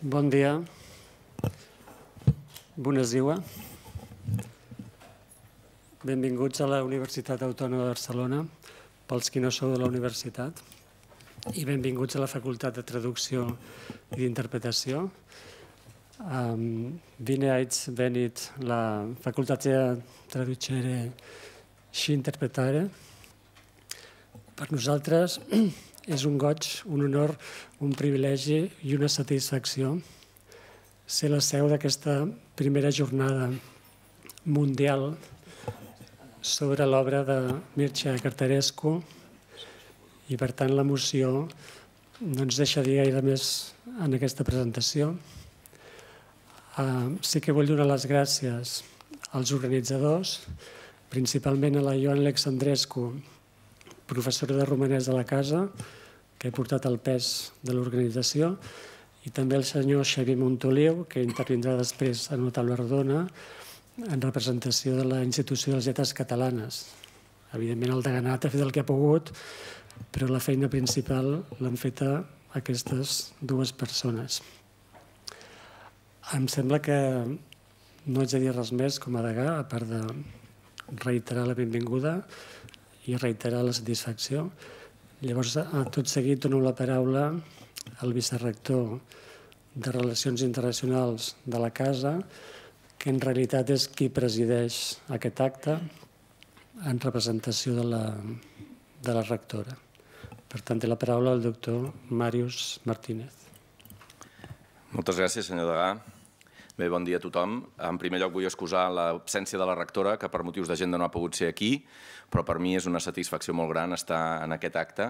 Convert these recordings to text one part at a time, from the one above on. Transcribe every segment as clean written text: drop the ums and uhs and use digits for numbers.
Bon dia. Bona tarda. Benvinguts a la Universitat Autònoma de Barcelona, pels qui no sou de la universitat, i benvinguts a la Facultat de Traducció i d'Interpretació. Bine ați venit la Facultatea de Traducere și Interpretare. Per nosaltres és un goig, un honor, un privilegi i una satisfacció ser la seu d'aquesta primera jornada mundial sobre l'obra de Mircea Cărtărescu i, per tant, l'emoció no ens deixa dir gaire més en aquesta presentació. Sí que vull donar les gràcies als organitzadors, principalment a la Ioana Alexandrescu, professora de romanès de la casa, que he portat el pes de l'organització, i també el senyor Xavier Montoliu, que intervindrà després en una taula rodona en representació de la Institució de les Lletres Catalanes. Evidentment, el deganat ha fet el que ha pogut, però la feina principal l'han feta aquestes dues persones. Em sembla que no haig de dir res més com a degà, a part de reiterar la benvinguda i reiterar la satisfacció. Llavors, tot seguit, dono la paraula al vicerector de Relacions Internacionals de la Casa, que en realitat és qui presideix aquest acte en representació de la rectora. Per tant, té la paraula el doctor Màrius Martínez. Moltes gràcies, senyor degà. Bé, bon dia a tothom. En primer lloc, vull excusar l'absència de la rectora, que per motius d'agenda no ha pogut ser aquí, però per mi és una satisfacció molt gran estar en aquest acte.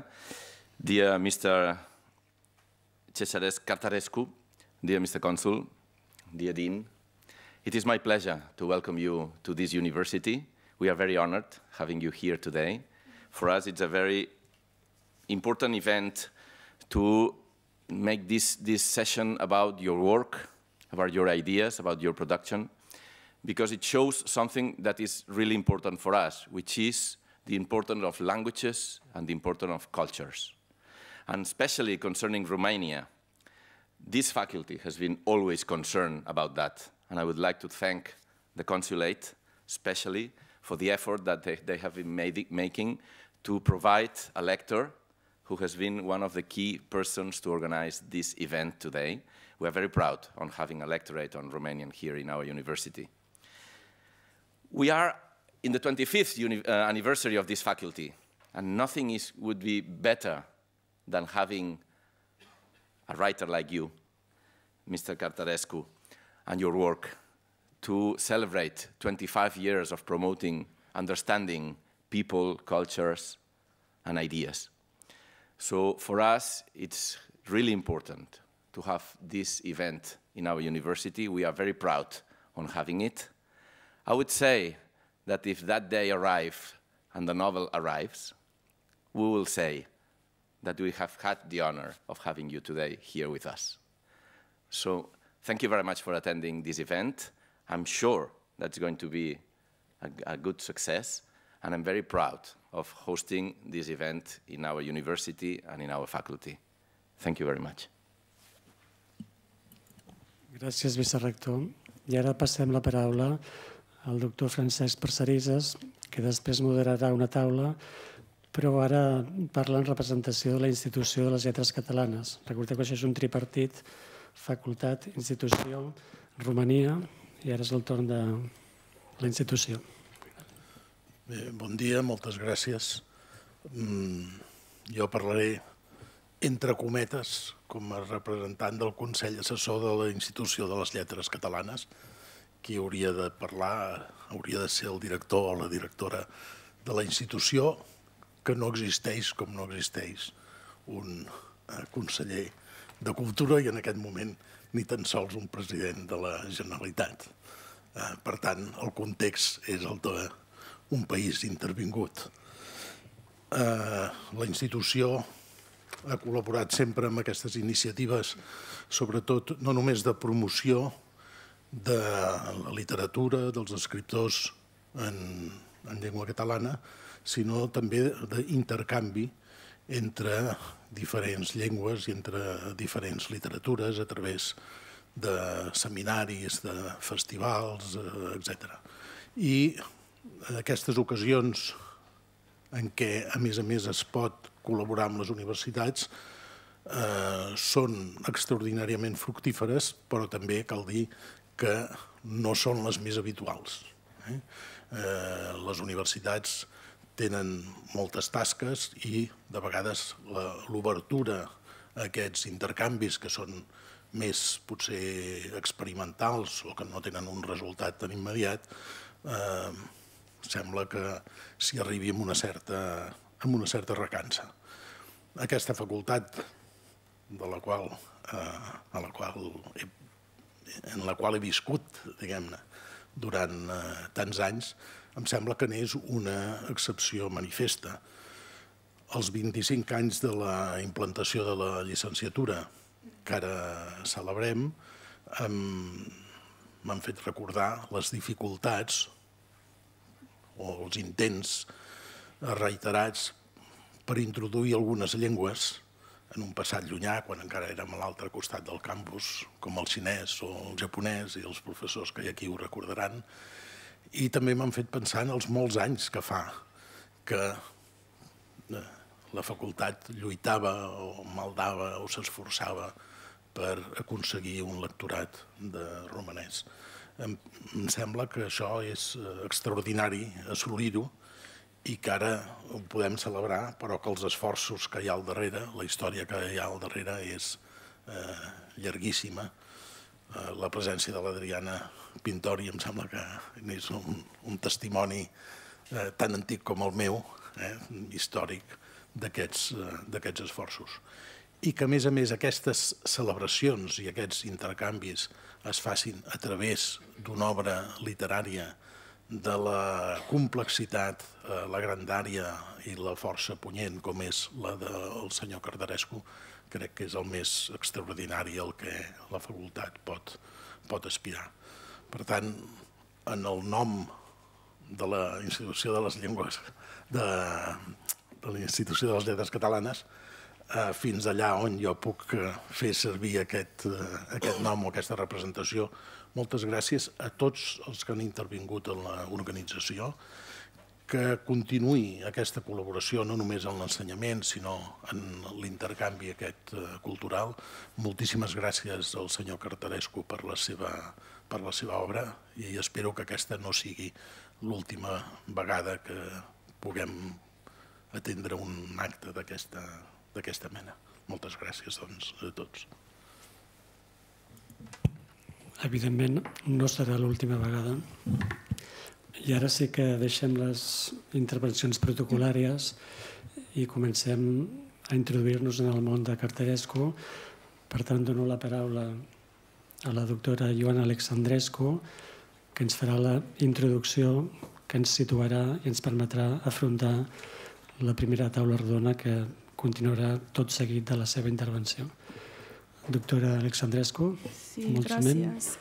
Dear Mr. Cărtărescu, dear Mr. Consul, dear Dean, it is my pleasure to welcome you to this university. We are very honored having you here today. For us, it's a very important event to make this session about your work, about your ideas, about your production, because it shows something that is really important for us, which is the importance of languages and the importance of cultures. And especially concerning Romania, this faculty has been always concerned about that. And I would like to thank the Consulate, especially, for the effort that they have been making to provide a lector who has been one of the key persons to organize this event today. We are very proud on having a lectorate on Romanian here in our university. We are in the 25th anniversary of this faculty, and nothing would be better than having a writer like you, Mr. Cărtărescu, and your work to celebrate 25 years of promoting, understanding people, cultures, and ideas. So for us, it's really important to have this event in our university. We are very proud on having it. I would say that if that day arrives and the novel arrives, we will say that we have had the honor of having you today here with us. So thank you very much for attending this event. I'm sure that's going to be a good success, and I'm very proud of hosting this event in our university and in our faculty. Thank you very much. Gràcies, vicerector. I ara passem la paraula al doctor Francesc Parcerisas, que després moderarà una taula, però ara parla en representació de la Institució de les Lletres Catalanes. Recordeu que això és un tripartit: facultat, institució, Romania, i ara és el torn de la institució. Bon dia, moltes gràcies. Jo parlaré entre cometes, com a representant del Consell Assessor de la Institució de les Lletres Catalanes. Qui hauria de parlar hauria de ser el director o la directora de la institució, que no existeix com no existeix un conseller de Cultura i en aquest moment ni tan sols un president de la Generalitat. Per tant, el context és el d'un país intervingut. La institució ha col·laborat sempre amb aquestes iniciatives, sobretot no només de promoció de la literatura, dels escriptors en llengua catalana, sinó també d'intercanvi entre diferents llengües i entre diferents literatures a través de seminaris, de festivals, etc. I aquestes ocasions en què, a més, es pot col·laborar amb les universitats són extraordinàriament fructíferes, però també cal dir que no són les més habituals. Les universitats tenen moltes tasques i, de vegades, l'obertura a aquests intercanvis que són més, potser, experimentals o que no tenen un resultat tan immediat, sembla que s'hi arribi amb una certa recança. Aquesta facultat en la qual he viscut, diguem-ne, durant tants anys, em sembla que n'és una excepció manifesta. Els 25 anys de la implantació de la llicenciatura que ara celebrem m'han fet recordar les dificultats o els intents reiterats per introduir algunes llengües en un passat llunyà, quan encara érem a l'altre costat del campus, com el xinès o el japonès, i els professors que aquí ho recordaran. I també m'han fet pensar en els molts anys que fa que la facultat lluitava o maldava o s'esforçava per aconseguir un lectorat de romanès. Em sembla que això és extraordinari assolir-ho i que ara ho podem celebrar, però que els esforços que hi ha al darrere, la història que hi ha al darrere és llarguíssima. La presència de l'Adriana Pintori em sembla que és un testimoni tan antic com el meu, històric, d'aquests esforços. I que, a més, aquestes celebracions i aquests intercanvis es facin a través d'una obra literària de la complexitat, la grandària i la força punyent com és la del senyor Cărtărescu, crec que és el més extraordinari al que la facultat pot aspirar. Per tant, en el nom de la Institució de les Lletres Catalanes, fins allà on jo puc fer servir aquest nom o aquesta representació, moltes gràcies a tots els que han intervingut en l'organització, que continuï aquesta col·laboració no només en l'ensenyament, sinó en l'intercanvi aquest cultural. Moltíssimes gràcies al senyor Cărtărescu per la seva obra i espero que aquesta no sigui l'última vegada que puguem atendre un acte d'aquesta mena. Moltes gràcies, doncs, a tots. Evidentment, no serà l'última vegada. I ara sí que deixem les intervencions protocolàries i comencem a introduir-nos en el món de Cărtărescu. Per tant, dono la paraula a la doctora Ioana Alexandrescu, que ens farà la introducció que ens situarà i ens permetrà afrontar la primera taula rodona que continuarà tot seguit de la seva intervenció. Doctora Alexandrescu, moltíssim. Gràcies.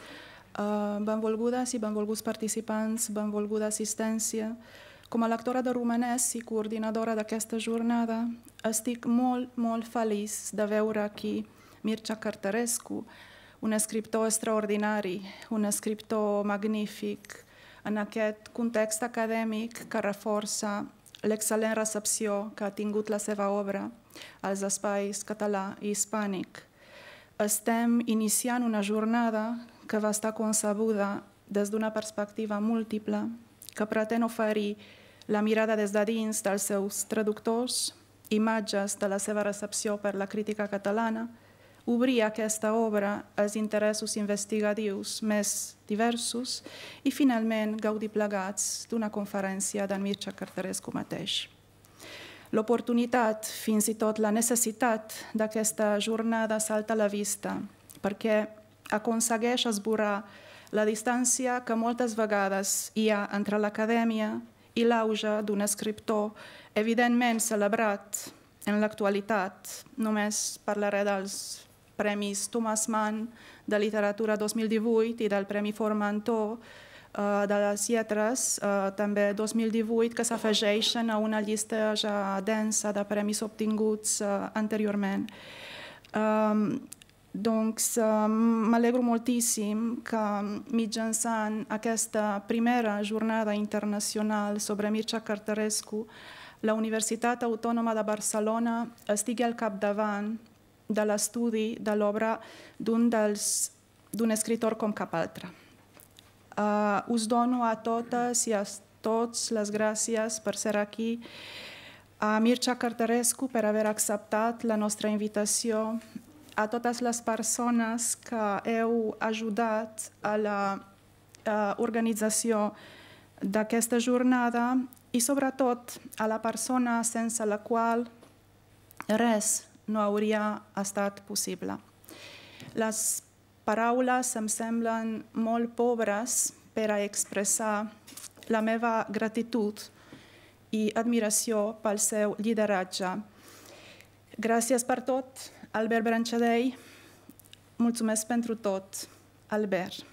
Benvolgudes i benvolguts participants, benvolguda assistència. Com a lectora de romanès i coordinadora d'aquesta jornada, estic molt, molt feliç de veure aquí Mircea Cărtărescu, un escriptor extraordinari, un escriptor magnífic, en aquest context acadèmic que reforça l'excel·lent recepció que ha tingut la seva obra als espais català i hispànic. Estem iniciant una jornada que va estar concebuda des d'una perspectiva múltiple, que pretén oferir la mirada des de dins dels seus traductors, imatges de la seva recepció per la crítica catalana, obrir aquesta obra als interessos investigatius més diversos i, finalment, gaudir plegats d'una conferència d'en Mircea Cărtărescu mateix. L'oportunitat, fins i tot la necessitat d'aquesta jornada salta a la vista, perquè aconsegueix esborrar la distància que moltes vegades hi ha entre l'acadèmia i l'auge d'un escriptor, evidentment celebrat en l'actualitat. Només parlaré dels Premis Thomas Mann de Literatura 2018 i del Premi Formentor de les lletres, també 2018, que s'afegeixen a una llista ja densa de premis obtinguts anteriorment. Doncs m'alegro moltíssim que mitjançant aquesta primera jornada internacional sobre Mircea Cărtărescu, la Universitat Autònoma de Barcelona estigui al capdavant de l'estudi de l'obra d'un escritor com cap altre. Us dono a totes i a tots les gràcies per ser aquí, a Mircea Cărtărescu per haver acceptat la nostra invitació, a totes les persones que heu ajudat a l'organització d'aquesta jornada i, sobretot, a la persona sense la qual res no hauria estat possible. Les paraules em semblen molt pobres per a expressar la meva gratitud i admiració pel seu lideratge. Gràcies per tot, Albert Branchadell. Mulțumesc pentru tot, Albert.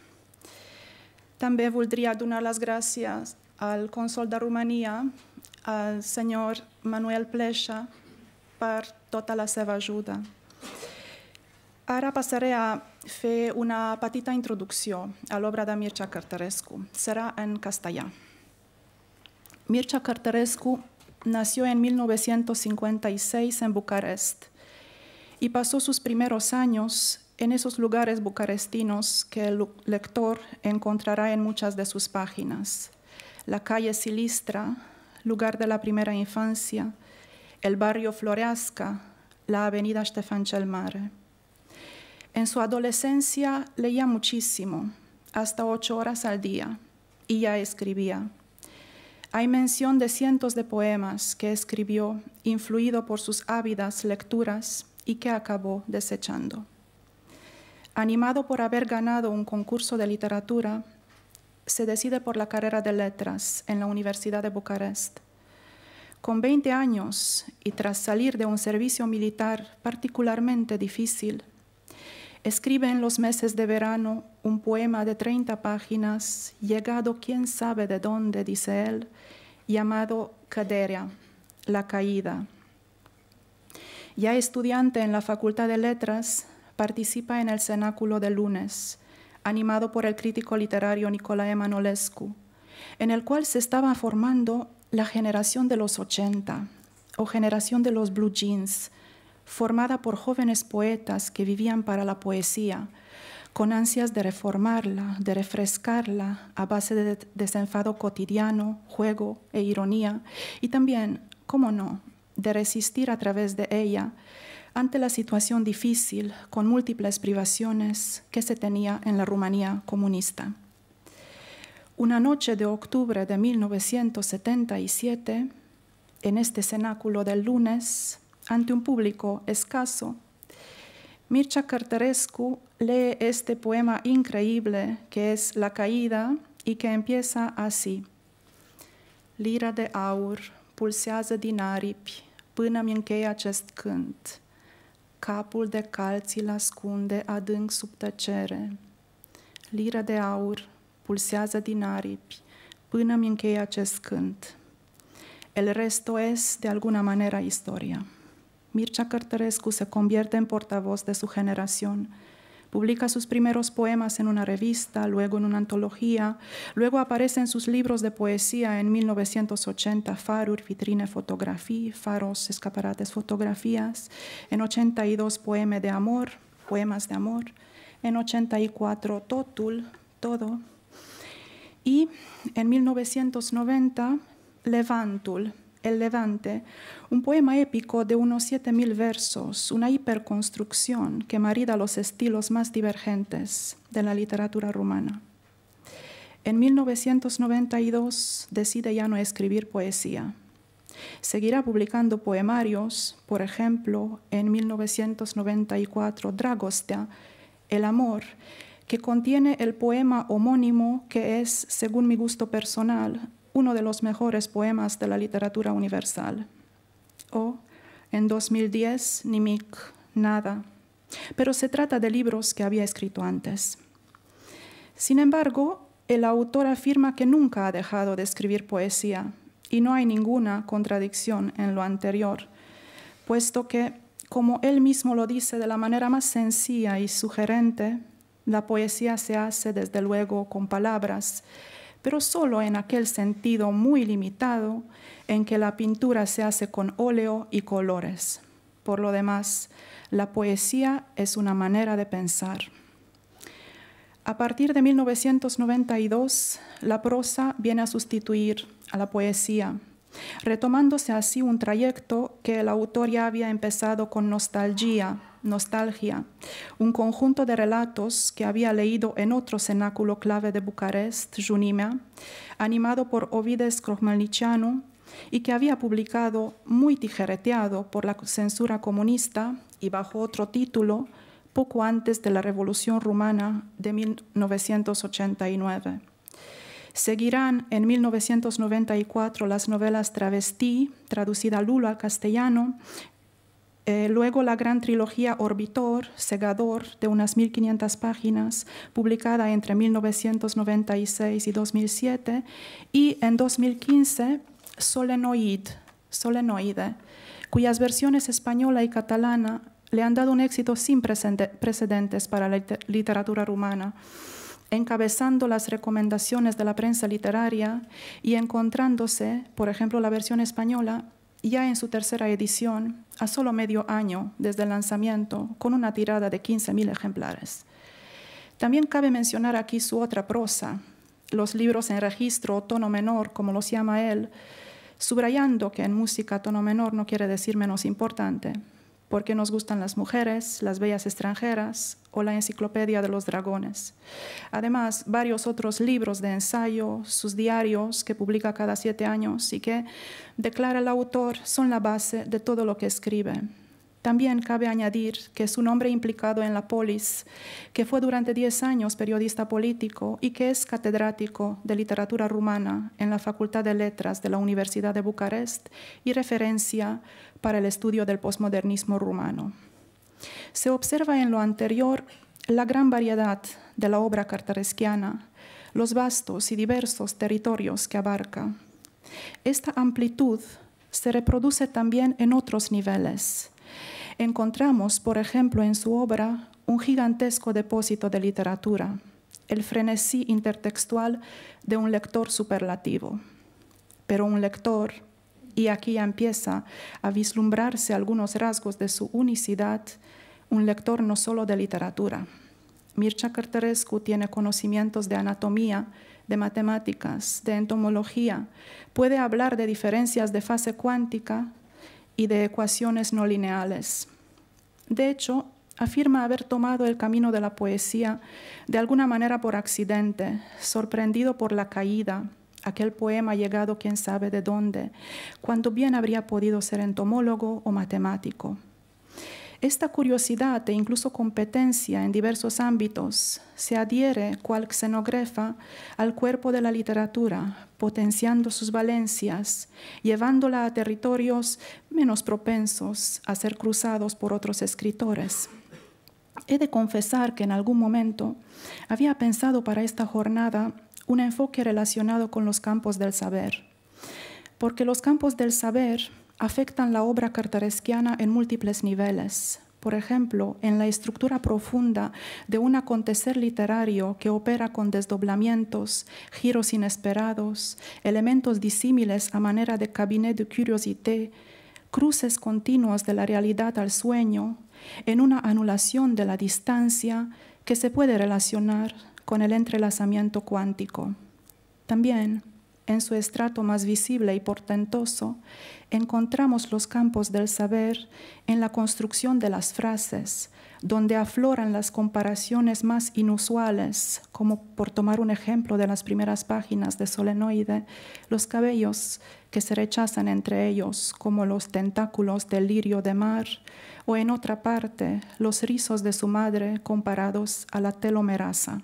També voldria donar les gràcies al cònsol de Romania, al senyor Manuel Plexa, per tota la seva ajuda. Ara passaré a fer una petita introducció a l'obra de Mircea Cărtărescu. Serà en castellà. Mircea Cărtărescu nació en 1956 en Bucarest y pasó sus primeros años en esos lugares bucarestinos que el lector encontrará en muchas de sus páginas. La calle Silistra, lugar de la primera infancia, el barrio Floreasca, la avenida Estefan cel Mare. En su adolescencia leía muchísimo, hasta 8 horas al día, y ya escribía. Hay mención de cientos de poemas que escribió, influido por sus ávidas lecturas y que acabó desechando. Animado por haber ganado un concurso de literatura, se decide por la carrera de letras en la Universidad de Bucarest. Con 20 años y tras salir de un servicio militar particularmente difícil, escribe en los meses de verano un poema de 30 páginas, llegado quién sabe de dónde, dice él, llamado Caderea, la caída. Ya estudiante en la Facultad de Letras, participa en el Cenáculo del lunes, animado por el crítico literario Nicolae Manolescu, en el cual se estaba formando la generación de los 80, o generación de los blue jeans, formada por jóvenes poetas que vivían para la poesía, con ansias de reformarla, de refrescarla a base de desenfado cotidiano, juego e ironía, y también, cómo no, de resistir a través de ella ante la situación difícil con múltiples privaciones que se tenía en la Rumanía comunista. Una noche de octubre de 1977, en este cenáculo del lunes, ante un público escaso, Mircea Cărtărescu lee este poema increíble que es La caída y que empieza así. Lira de aur pulsează din aripi până-mi încheie acest cânt. Capul de calți-l ascunde adânc sub tăcere. Lira de aur pulsează din aripi până-mi încheie acest cânt. El resto es, de alguna manera, historia. Mircea Cărtărescu se convierte en portavoz de su generación. Publica sus primeros poemas en una revista, luego en una antología, luego aparece en sus libros de poesía en 1980, Faruri, Vitrine, Fotografía, Faros, Escaparates, Fotografías, en 82, Poemas de Amor, en 84, Totul, Todo, y en 1990, Levantul, El Levante, un poema épico de unos 7.000 versos, una hiperconstrucción que marida los estilos más divergentes de la literatura rumana. En 1992 decide ya no escribir poesía. Seguirá publicando poemarios, por ejemplo, en 1994, Dragostea, El amor, que contiene el poema homónimo que es, según mi gusto personal, uno de los mejores poemas de la literatura universal. O, en 2010, Nimic, Nada. Pero se trata de libros que había escrito antes. Sin embargo, El autor afirma que nunca ha dejado de escribir poesía y no hay ninguna contradicción en lo anterior, puesto que, como él mismo lo dice de la manera más sencilla y sugerente, la poesía se hace desde luego con palabras, pero solo en aquel sentido muy limitado en que la pintura se hace con óleo y colores. Por lo demás, la poesía es una manera de pensar. A partir de 1992, la prosa viene a sustituir a la poesía, retomándose así un trayecto que el autor ya había empezado con Nostalgia, un conjunto de relatos que había leído en otro cenáculo clave de Bucarest, Junimea, animado por Ovides Crohmalnicianu y que había publicado, muy tijereteado por la censura comunista y bajo otro título, poco antes de la Revolución Rumana de 1989. Seguirán en 1994 las novelas Travestí, traducida Lulo al castellano, luego la gran trilogía Orbitor, Segador, de unas 1.500 páginas, publicada entre 1996 y 2007, y en 2015 Solenoide, cuyas versiones española y catalana le han dado un éxito sin precedentes para la literatura rumana, encabezando las recomendaciones de la prensa literaria y encontrándose, por ejemplo, la versión española, ya en su tercera edición, a solo medio año desde el lanzamiento, con una tirada de 15.000 ejemplares. También cabe mencionar aquí su otra prosa, los libros en registro o tono menor, como los llama él, subrayando que en música tono menor no quiere decir menos importante, Porque nos gustan las mujeres, Las bellas extranjeras o La enciclopedia de los dragones. Además, varios otros libros de ensayo, sus diarios que publica cada 7 años y que, declara el autor, son la base de todo lo que escribe. También cabe añadir que es un hombre implicado en la polis, que fue durante 10 años periodista político y que es catedrático de literatura rumana en la Facultad de Letras de la Universidad de Bucarest y referencia para el estudio del posmodernismo rumano. Se observa en lo anterior la gran variedad de la obra cartaresquiana, los vastos y diversos territorios que abarca. Esta amplitud se reproduce también en otros niveles. Encontramos, por ejemplo, en su obra un gigantesco depósito de literatura, el frenesí intertextual de un lector superlativo. Pero un lector, y aquí ya empieza a vislumbrarse algunos rasgos de su unicidad, un lector no solo de literatura. Mircea Cărtărescu tiene conocimientos de anatomía, de matemáticas, de entomología, puede hablar de diferencias de fase cuántica y de ecuaciones no lineales. De hecho, afirma haber tomado el camino de la poesía de alguna manera por accidente, sorprendido por la caída, aquel poema llegado quién sabe de dónde, cuando bien habría podido ser entomólogo o matemático. Esta curiosidad e incluso competencia en diversos ámbitos se adhiere, cual xenógrafa, al cuerpo de la literatura, potenciando sus valencias, llevándola a territorios menos propensos a ser cruzados por otros escritores. He de confesar que en algún momento había pensado para esta jornada un enfoque relacionado con los campos del saber, porque los campos del saber afectan la obra cartaresquiana en múltiples niveles. Por ejemplo, en la estructura profunda de un acontecer literario que opera con desdoblamientos, giros inesperados, elementos disímiles a manera de cabinet de curiosité, cruces continuos de la realidad al sueño, en una anulación de la distancia que se puede relacionar con el entrelazamiento cuántico. También, en su estrato más visible y portentoso, encontramos los campos del saber en la construcción de las frases, donde afloran las comparaciones más inusuales, como, por tomar un ejemplo de las primeras páginas de Solenoide, los cabellos que se rechazan entre ellos, como los tentáculos del lirio de mar, o en otra parte, los rizos de su madre comparados a la telomeraza.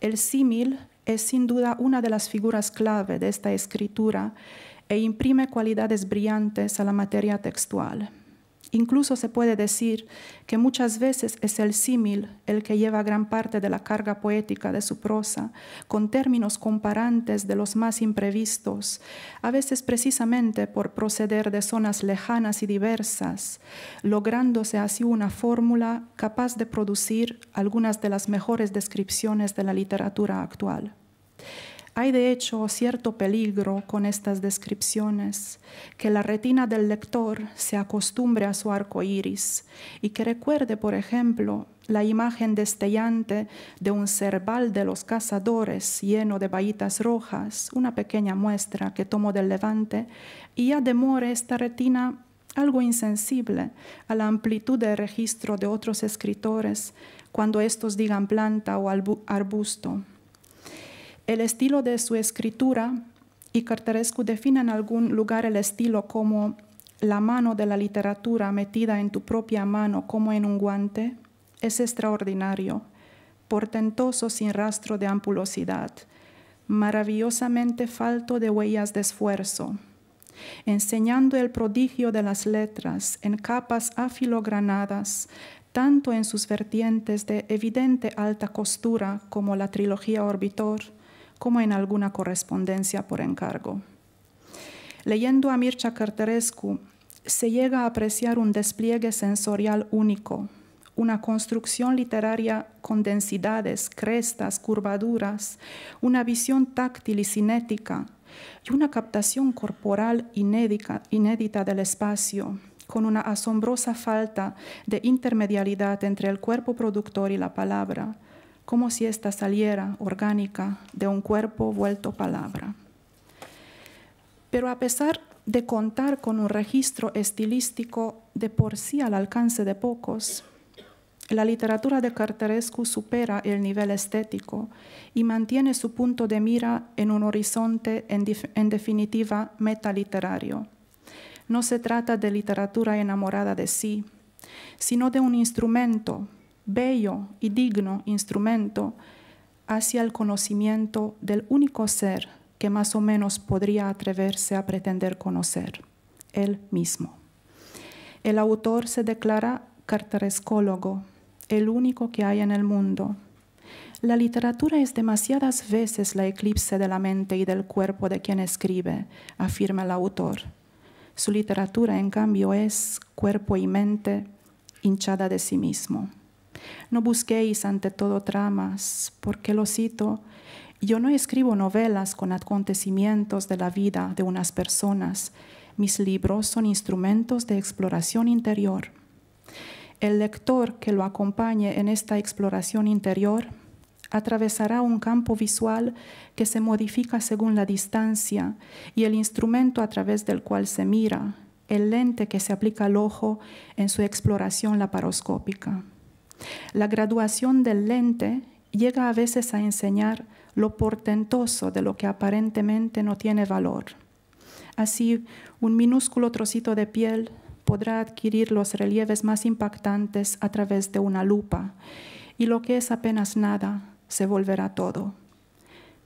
El símil es sin duda una de las figuras clave de esta escritura e imprime cualidades brillantes a la materia textual. Incluso se puede decir que muchas veces es el símil el que lleva gran parte de la carga poética de su prosa, con términos comparantes de los más imprevistos, a veces precisamente por proceder de zonas lejanas y diversas, lográndose así una fórmula capaz de producir algunas de las mejores descripciones de la literatura actual. Hay de hecho cierto peligro con estas descripciones, que la retina del lector se acostumbre a su arco iris y que recuerde, por ejemplo, la imagen destellante de un cerval de los cazadores lleno de bahitas rojas, una pequeña muestra que tomó del Levante, y ya demore esta retina algo insensible a la amplitud del registro de otros escritores cuando estos digan planta o arbusto. El estilo de su escritura, y Cărtărescu define en algún lugar el estilo como la mano de la literatura metida en tu propia mano como en un guante, es extraordinario, portentoso sin rastro de ampulosidad, maravillosamente falto de huellas de esfuerzo, enseñando el prodigio de las letras en capas afilogranadas, tanto en sus vertientes de evidente alta costura como la trilogía Orbitor, como en alguna correspondencia por encargo. Leyendo a Mircea Cărtărescu, se llega a apreciar un despliegue sensorial único, una construcción literaria con densidades, crestas, curvaduras, una visión táctil y cinética y una captación corporal inédita del espacio, con una asombrosa falta de intermedialidad entre el cuerpo productor y la palabra, como si ésta saliera orgánica de un cuerpo vuelto palabra. Pero a pesar de contar con un registro estilístico de por sí al alcance de pocos, la literatura de Cărtărescu supera el nivel estético y mantiene su punto de mira en un horizonte, en definitiva, metaliterario. No se trata de literatura enamorada de sí, sino de un instrumento, bello y digno instrumento hacia el conocimiento del único ser que más o menos podría atreverse a pretender conocer, él mismo. El autor se declara carterescólogo, el único que hay en el mundo. La literatura es demasiadas veces la eclipse de la mente y del cuerpo de quien escribe, afirma el autor. Su literatura, en cambio, es cuerpo y mente hinchada de sí mismo. No busquéis ante todo tramas, porque lo cito, yo no escribo novelas con acontecimientos de la vida de unas personas. Mis libros son instrumentos de exploración interior. El lector que lo acompañe en esta exploración interior atravesará un campo visual que se modifica según la distancia y el instrumento a través del cual se mira, el lente que se aplica al ojo en su exploración laparoscópica. La graduación del lente llega a veces a enseñar lo portentoso de lo que aparentemente no tiene valor. Así, un minúsculo trocito de piel podrá adquirir los relieves más impactantes a través de una lupa, y lo que es apenas nada se volverá todo.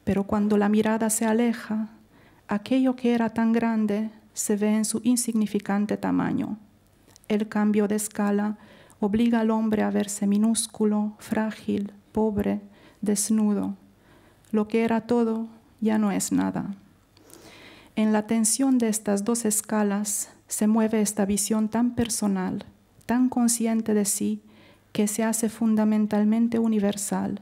Pero cuando la mirada se aleja, aquello que era tan grande se ve en su insignificante tamaño. El cambio de escala obliga al hombre a verse minúsculo, frágil, pobre, desnudo. Lo que era todo ya no es nada. En la tensión de estas dos escalas se mueve esta visión tan personal, tan consciente de sí, que se hace fundamentalmente universal,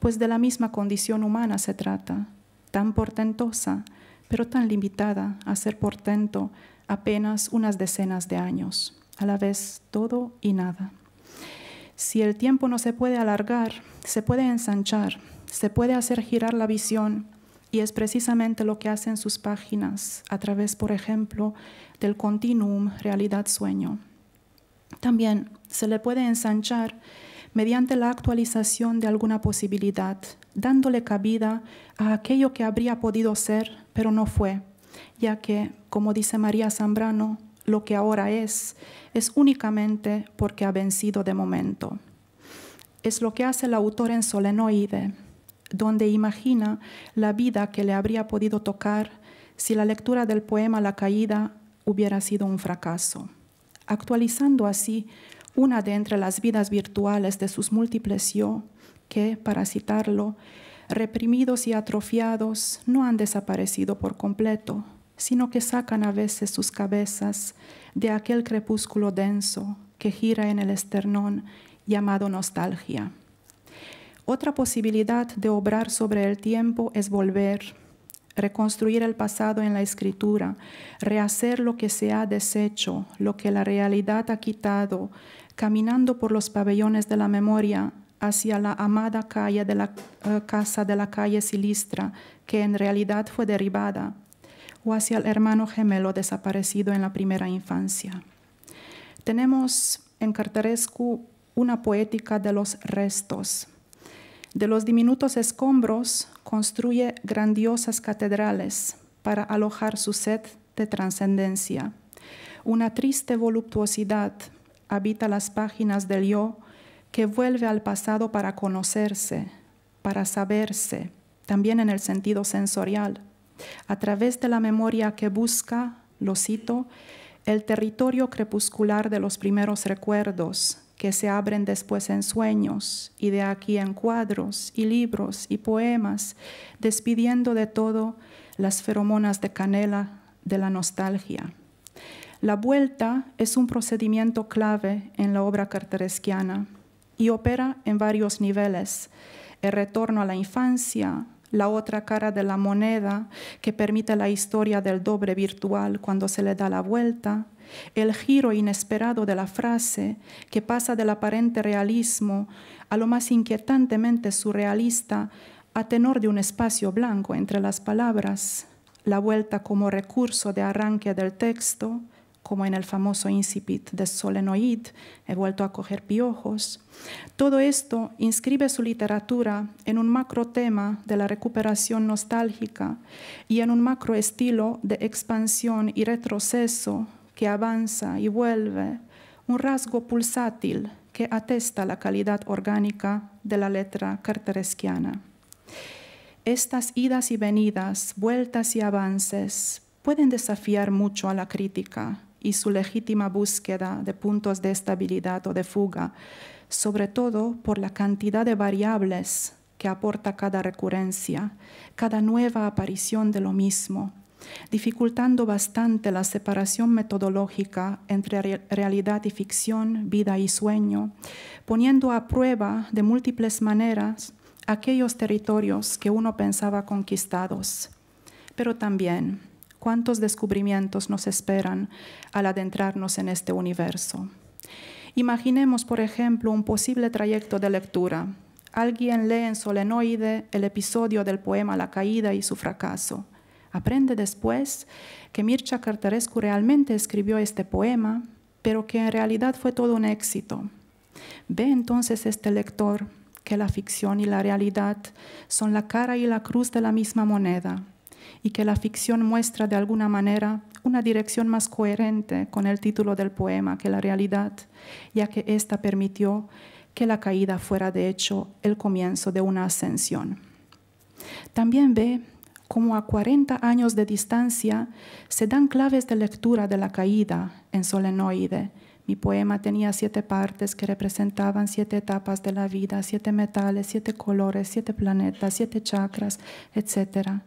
pues de la misma condición humana se trata, tan portentosa, pero tan limitada a ser portento apenas unas decenas de años. A la vez todo y nada. Si el tiempo no se puede alargar, se puede ensanchar, se puede hacer girar la visión, y es precisamente lo que hacen sus páginas a través, por ejemplo, del continuum realidad-sueño. También se le puede ensanchar mediante la actualización de alguna posibilidad, dándole cabida a aquello que habría podido ser, pero no fue, ya que, como dice María Zambrano, lo que ahora es únicamente porque ha vencido de momento. Es lo que hace el autor en Solenoide, donde imagina la vida que le habría podido tocar si la lectura del poema La Caída hubiera sido un fracaso. actualizando así una de entre las vidas virtuales de sus múltiples yo, que, para citarlo, reprimidos y atrofiados, no han desaparecido por completo, sino que sacan a veces sus cabezas de aquel crepúsculo denso que gira en el esternón llamado nostalgia. Otra posibilidad de obrar sobre el tiempo es volver, reconstruir el pasado en la escritura, rehacer lo que se ha deshecho, lo que la realidad ha quitado, caminando por los pabellones de la memoria hacia la amada calle de la casa de la calle Silistra, que en realidad fue derribada, o hacia el hermano gemelo desaparecido en la primera infancia. Tenemos en Cărtărescu una poética de los restos. De los diminutos escombros construye grandiosas catedrales para alojar su sed de trascendencia. Una triste voluptuosidad habita las páginas del yo que vuelve al pasado para conocerse, para saberse, también en el sentido sensorial, a través de la memoria que busca, lo cito, el territorio crepuscular de los primeros recuerdos que se abren después en sueños y de aquí en cuadros y libros y poemas, despidiendo de todo las feromonas de canela de la nostalgia. La vuelta es un procedimiento clave en la obra cărtăresquiana y opera en varios niveles: el retorno a la infancia, la otra cara de la moneda que permite la historia del doble virtual cuando se le da la vuelta, el giro inesperado de la frase que pasa del aparente realismo a lo más inquietantemente surrealista a tenor de un espacio blanco entre las palabras, la vuelta como recurso de arranque del texto, como en el famoso incipit de Solenoide, he vuelto a coger piojos. Todo esto inscribe su literatura en un macro tema de la recuperación nostálgica y en un macro estilo de expansión y retroceso que avanza y vuelve, un rasgo pulsátil que atesta la calidad orgánica de la letra cărtăresquiana. Estas idas y venidas, vueltas y avances pueden desafiar mucho a la crítica y su legítima búsqueda de puntos de estabilidad o de fuga, sobre todo por la cantidad de variables que aporta cada recurrencia, cada nueva aparición de lo mismo, dificultando bastante la separación metodológica entre realidad y ficción, vida y sueño, poniendo a prueba de múltiples maneras aquellos territorios que uno pensaba conquistados. Pero también, ¿cuántos descubrimientos nos esperan al adentrarnos en este universo? Imaginemos, por ejemplo, un posible trayecto de lectura. Alguien lee en Solenoide el episodio del poema La caída y su fracaso. Aprende después que Mircea Cărtărescu realmente escribió este poema, pero que en realidad fue todo un éxito. Ve entonces este lector que la ficción y la realidad son la cara y la cruz de la misma moneda, y que la ficción muestra de alguna manera una dirección más coherente con el título del poema que la realidad, ya que ésta permitió que la caída fuera de hecho el comienzo de una ascensión. También ve cómo a 40 años de distancia se dan claves de lectura de la caída en Solenoide. Mi poema tenía 7 partes que representaban 7 etapas de la vida, 7 metales, 7 colores, 7 planetas, 7 chakras, etc.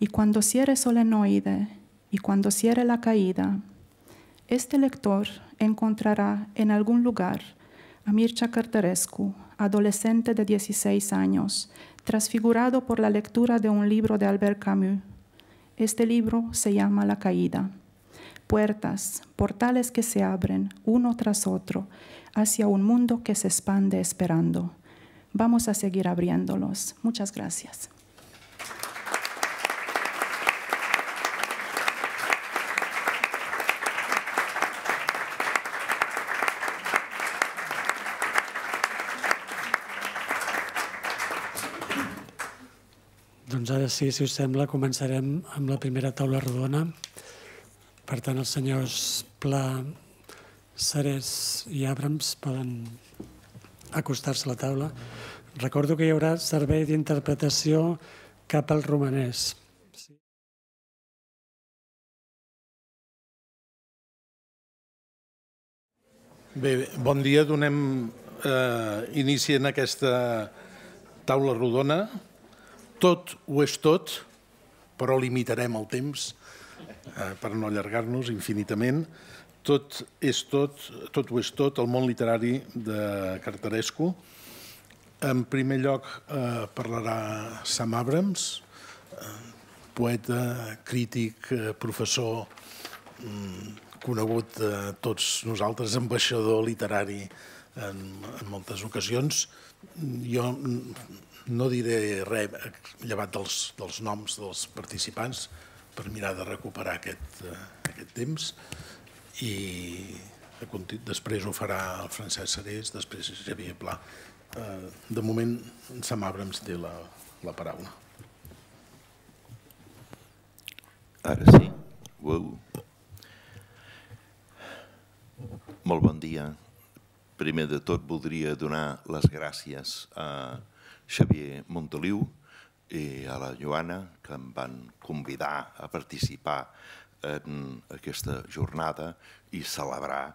Y cuando cierre Solenoide y cuando cierre la caída, este lector encontrará en algún lugar a Mircea Cărtărescu, adolescente de 16 años, transfigurado por la lectura de un libro de Albert Camus. Este libro se llama La caída. Puertas, portales que se abren uno tras otro hacia un mundo que se expande esperando. Vamos a seguir abriéndolos. Muchas gracias. Doncs ara sí, si us sembla, començarem amb la primera taula rodona. Per tant, els senyors Pla, Serés i Abrams poden acostar-se a la taula. Recordo que hi haurà servei d'interpretació cap al romanès. Bé, bon dia. Donem inici en aquesta taula rodona. Tot ho és tot, però limitarem el temps per no allargar-nos infinitament. Tot és tot, tot ho és tot, el món literari de Cărtărescu. En primer lloc parlarà Sam Abrams, poeta, crític, professor, conegut a tots nosaltres, ambaixador literari en moltes ocasions. Jo no diré res llevat dels noms dels participants per mirar de recuperar aquest temps i després ho farà el Francesc Serés, després Xavier Pla. De moment, Sam Abrams té la paraula. Ara sí. Molt bon dia. Primer de tot voldria donar les gràcies a Xavier Montoliu i a la Ioana, que em van convidar a participar en aquesta jornada i celebrar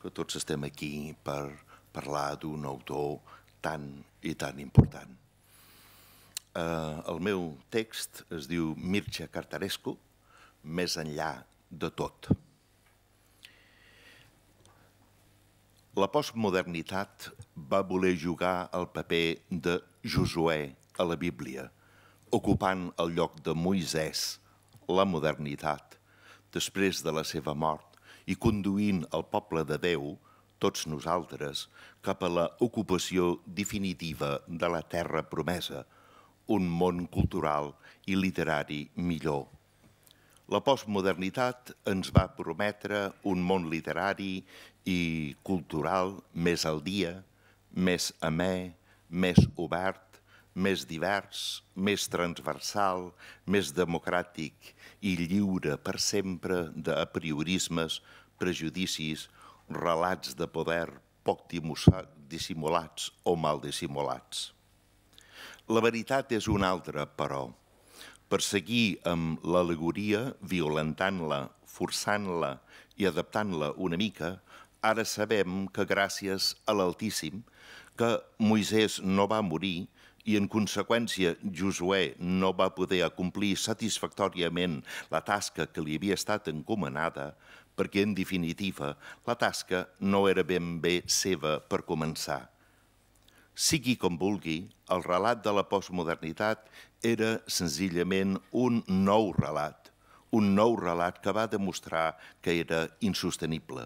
que tots estem aquí per parlar d'un autor tan i tan important. El meu text es diu Mircea Cărtărescu, més enllà de tot. La postmodernitat va voler jugar el paper de Josué a la Bíblia, ocupant el lloc de Moisès, la modernitat, després de la seva mort i conduint el poble de Déu, tots nosaltres, cap a la ocupació definitiva de la terra promesa, un món cultural i literari millor. La postmodernitat ens va prometre un món literari i cultural més al dia, més amè, més obert, més divers, més transversal, més democràtic i lliure per sempre d'apriorismes, prejudicis, relats de poder poc dissimulats o mal dissimulats. La veritat és una altra, però. Perseguir amb l'al·legoria, violentant-la, forçant-la i adaptant-la una mica, ara sabem que gràcies a l'Altíssim que Moisès no va morir i, en conseqüència, Josué no va poder acomplir satisfactòriament la tasca que li havia estat encomanada, perquè, en definitiva, la tasca no era ben bé seva per començar. Sigui com vulgui, el relat de la postmodernitat era senzillament un nou relat que va demostrar que era insostenible,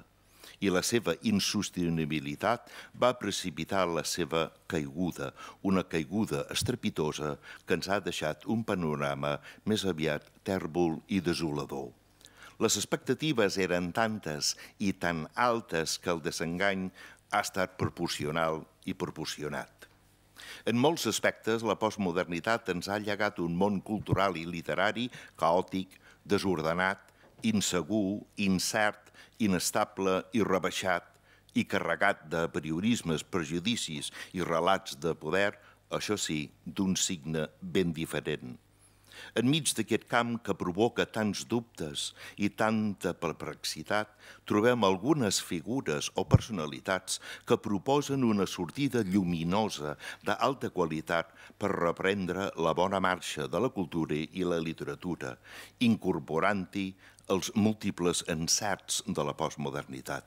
i la seva insostenibilitat va precipitar la seva caiguda, una caiguda estrepitosa que ens ha deixat un panorama més aviat tèrbol i desolador. Les expectatives eren tantes i tan altes que el desengany ha estat proporcional i proporcionat. En molts aspectes, la postmodernitat ens ha llegat un món cultural i literari caòtic, desordenat, insegur, incert, inestable i rebaixat, i carregat d'apriorismes, prejudicis i relats de poder, això sí, d'un signe ben diferent. Enmig d'aquest camp que provoca tants dubtes i tanta perplexitat, trobem algunes figures o personalitats que proposen una sortida lluminosa d'alta qualitat per reprendre la bona marxa de la cultura i la literatura, incorporant-hi els múltiples encerts de la postmodernitat.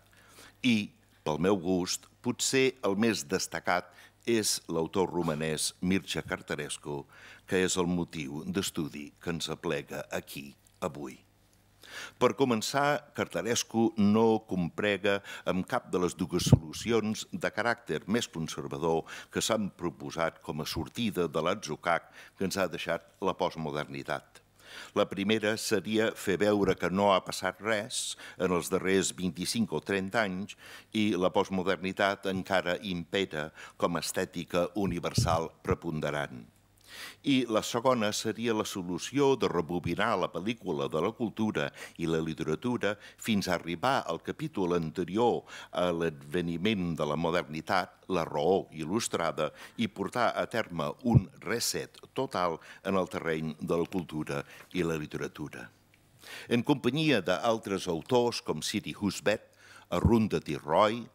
I, pel meu gust, potser el més destacat és l'autor romanès Mircea Cărtărescu, que és el motiu d'estudi que ens aplega aquí avui. Per començar, Cărtărescu no comprega amb cap de les dues solucions de caràcter més conservador que s'han proposat com a sortida de l'atzucac que ens ha deixat la postmodernitat. La primera seria fer veure que no ha passat res en els darrers 25 o 30 anys i la postmodernitat encara impera com a estètica universal preponderant. I la segona seria la solució de rebobinar la pel·lícula de la cultura i la literatura fins a arribar al capítol anterior a l'adveniment de la modernitat, la raó il·lustrada, i portar a terme un reset total en el terreny de la cultura i la literatura. En companyia d'altres autors com Siri Husbeth, Arundhati Roy,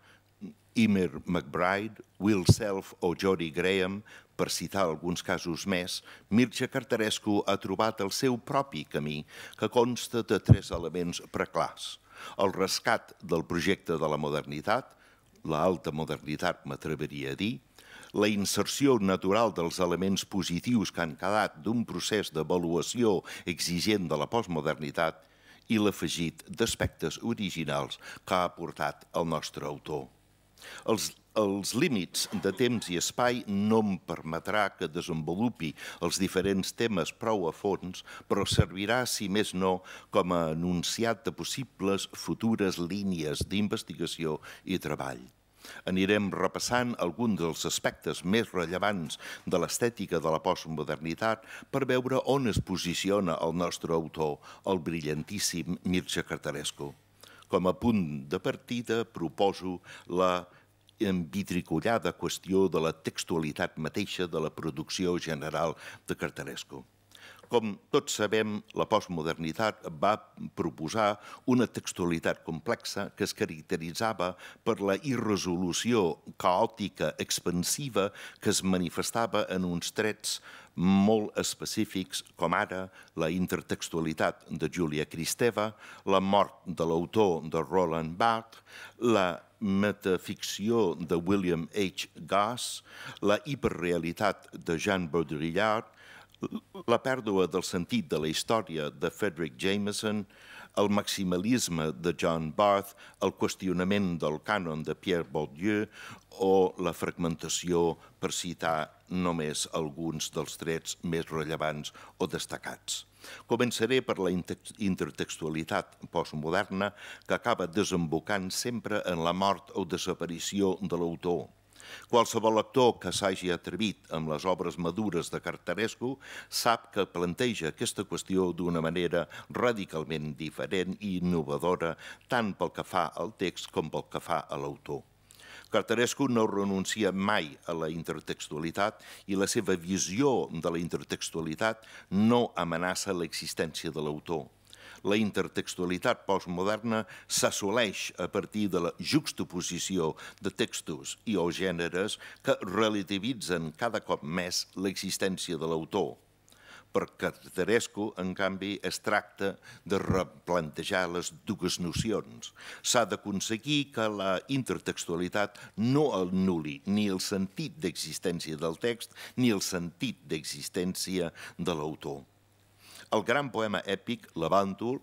Emer McBride, Will Self o Jody Graham, per citar alguns casos més, Mircea Cărtărescu ha trobat el seu propi camí, que consta de tres elements preclars. El rescat del projecte de la modernitat, l'alta modernitat m'atreveria a dir, la inserció natural dels elements positius que han quedat d'un procés d'avaluació exigent de la postmodernitat i l'afegit d'aspectes originals que ha aportat el nostre autor. Els límits de temps i espai no em permetrà que desenvolupi els diferents temes prou a fons, però servirà, si més no, com a enunciat de possibles futures línies d'investigació i treball. Anirem repassant alguns dels aspectes més rellevants de l'estètica de la postmodernitat per veure on es posiciona el nostre autor, el brillantíssim Mircea Cărtărescu. Com a punt de partida proposo la envitricollada qüestió de la textualitat mateixa de la producció general de Cărtărescu. Com tots sabem, la postmodernitat va proposar una textualitat complexa que es caracteritzava per la irresolució caòtica expansiva que es manifestava en uns trets molt específics, com ara la intertextualitat de Júlia Kristeva, la mort de l'autor de Roland Barthes, la metaficció de William H. Goss, la hiperrealitat de Jean Baudrillard, la pèrdua del sentit de la història de Fredric Jameson, el maximalisme de John Barth, el qüestionament del cànon de Pierre Bourdieu o la fragmentació, per citar només alguns dels trets més rellevants o destacats. Començaré per la intertextualitat postmoderna que acaba desembocant sempre en la mort o desaparició de l'autor. Qualsevol actor que s'hagi atrevit amb les obres madures de Cărtărescu sap que planteja aquesta qüestió d'una manera radicalment diferent i innovadora tant pel que fa al text com pel que fa a l'autor. Cărtărescu no renuncia mai a la intertextualitat i la seva visió de la intertextualitat no amenaça l'existència de l'autor. La intertextualitat postmoderna s'assoleix a partir de la juxtaposició de textos i o gèneres que relativitzen cada cop més l'existència de l'autor. Per Cărtărescu, en canvi, es tracta de replantejar les dues nocions. S'ha d'aconseguir que la intertextualitat no anul·li ni el sentit d'existència del text ni el sentit d'existència de l'autor. El gran poema èpic, Levantul,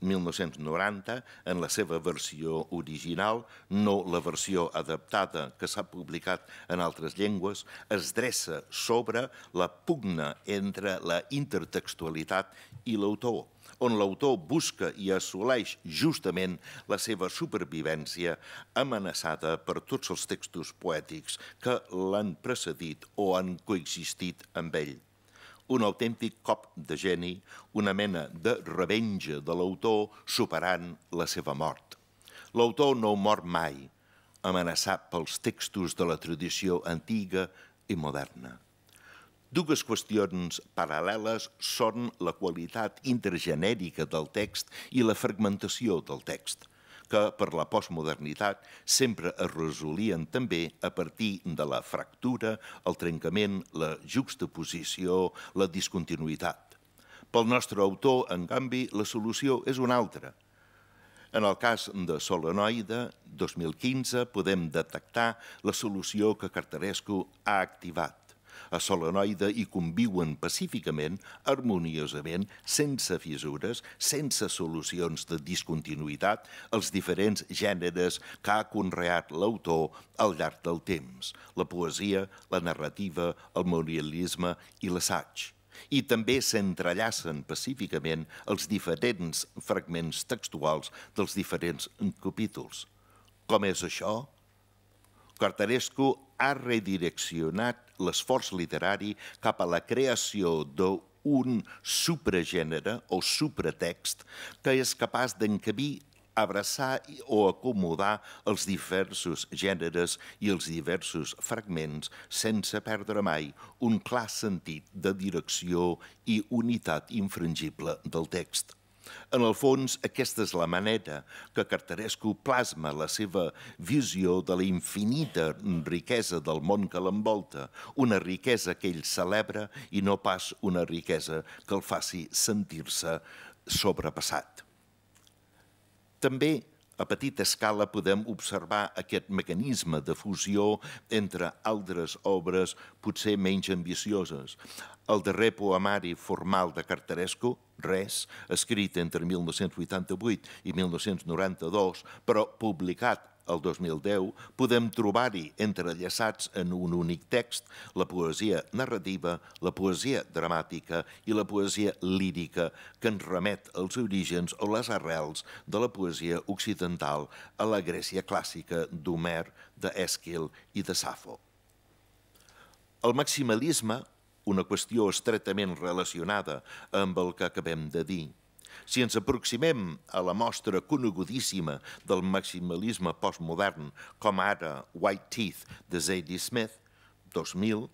1990, en la seva versió original, no la versió adaptada que s'ha publicat en altres llengües, es dreça sobre la pugna entre la intertextualitat i l'autor, on l'autor busca i assoleix justament la seva supervivència amenaçada per tots els textos poètics que l'han precedit o han coexistit amb ell. Un autèntic cop de geni, una mena de revenja de l'autor superant la seva mort. L'autor no mor mai, amenaçat pels textos de la tradició antiga i moderna. Dues qüestions paral·leles són la qualitat intergenèrica del text i la fragmentació del text, que per la postmodernitat sempre es resolien també a partir de la fractura, el trencament, la juxtaposició, la discontinuïtat. Pel nostre autor, en canvi, la solució és una altra. En el cas de Solenoide, 2015, podem detectar la solució que Cărtărescu ha activat. A Solenoide hi conviuen pacíficament, harmoniosament, sense fissures, sense solucions de discontinuïtat, els diferents gèneres que ha conreat l'autor al llarg del temps: la poesia, la narrativa, el memorialisme i l'assaig. I també s'entrellacen pacíficament els diferents fragments textuals dels diferents capítols. Com és això? Cărtărescu ha redireccionat l'esforç literari cap a la creació d'un supragènere o supratext que és capaç d'encabir, abraçar o acomodar els diversos gèneres i els diversos fragments sense perdre mai un clar sentit de direcció i unitat infrangible del text. En el fons, aquesta és la manera que Cărtărescu plasma la seva visió de la infinita riquesa del món que l'envolta, una riquesa que ell celebra i no pas una riquesa que el faci sentir-se sobrepassat. També, a petita escala, podem observar aquest mecanisme de fusió entre altres obres potser menys ambicioses. El darrer poemari formal de Cărtărescu, Res, escrit entre 1988 i 1992, però publicat el 2010, podem trobar-hi entrellaçats en un únic text la poesia narrativa, la poesia dramàtica i la poesia lírica que ens remet als orígens o les arrels de la poesia occidental a la Grècia clàssica d'Homer, d'Èsquil i de Safo. El maximalisme, una qüestió estretament relacionada amb el que acabem de dir. Si ens aproximem a la mostra conegudíssima del maximalisme postmodern, com ara White Teeth de Zadie Smith, 2000,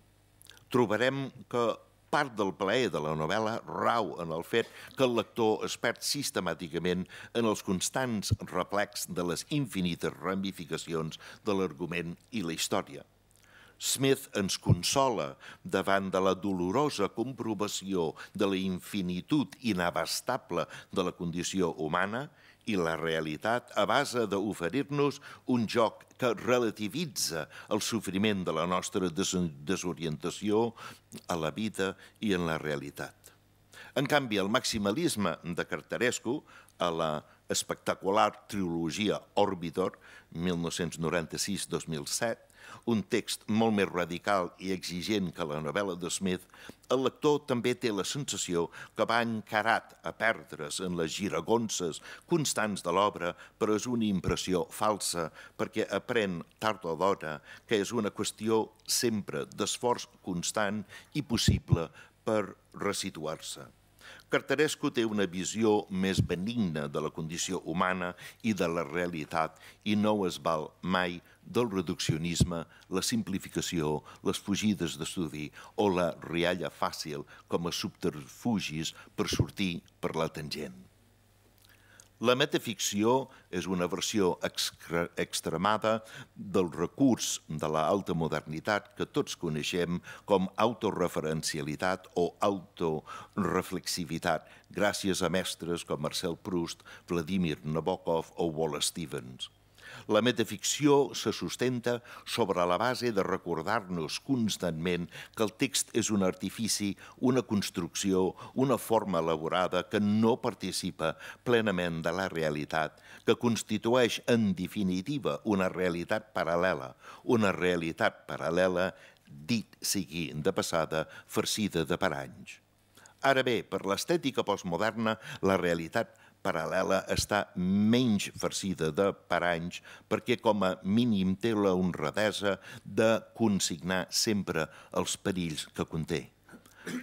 trobarem que part del plaer de la novel·la rau en el fet que el lector es perd sistemàticament en els constants reflecs de les infinites ramificacions de l'argument i la història. Smith ens consola davant de la dolorosa comprovació de la infinitud inabastable de la condició humana i la realitat a base d'oferir-nos un joc que relativitza el sofriment de la nostra desorientació a la vida i en la realitat. En canvi, el maximalisme de Cărtărescu a la espectacular trilogia Orbitor, 1996-2007, un text molt més radical i exigent que la novel·la de Smith, el lector també té la sensació que va encarat a perdre's en les giragonses constants de l'obra, però és una impressió falsa perquè aprèn tard o d'hora que és una qüestió sempre d'esforç constant i possible per resituar-se. Cărtărescu té una visió més benigna de la condició humana i de la realitat i no es val mai del reduccionisme, la simplificació, les fugides d'estudi o la rialla fàcil com a subterfugis per sortir per la tangent. La metaficció és una versió extremada del recurs de l'alta modernitat que tots coneixem com autorreferencialitat o autoreflexivitat, gràcies a mestres com Marcel Proust, Vladimir Nabokov o Wallace Stevens. La metaficció se sustenta sobre la base de recordar-nos constantment que el text és un artifici, una construcció, una forma elaborada que no participa plenament de la realitat, que constitueix en definitiva una realitat paral·lela, dit sigui de passada, farcida de paranys. Ara bé, per l'estètica postmoderna, la realitat paral·lela està menys farcida de paranys perquè com a mínim té la honradesa de consignar sempre els perills que conté.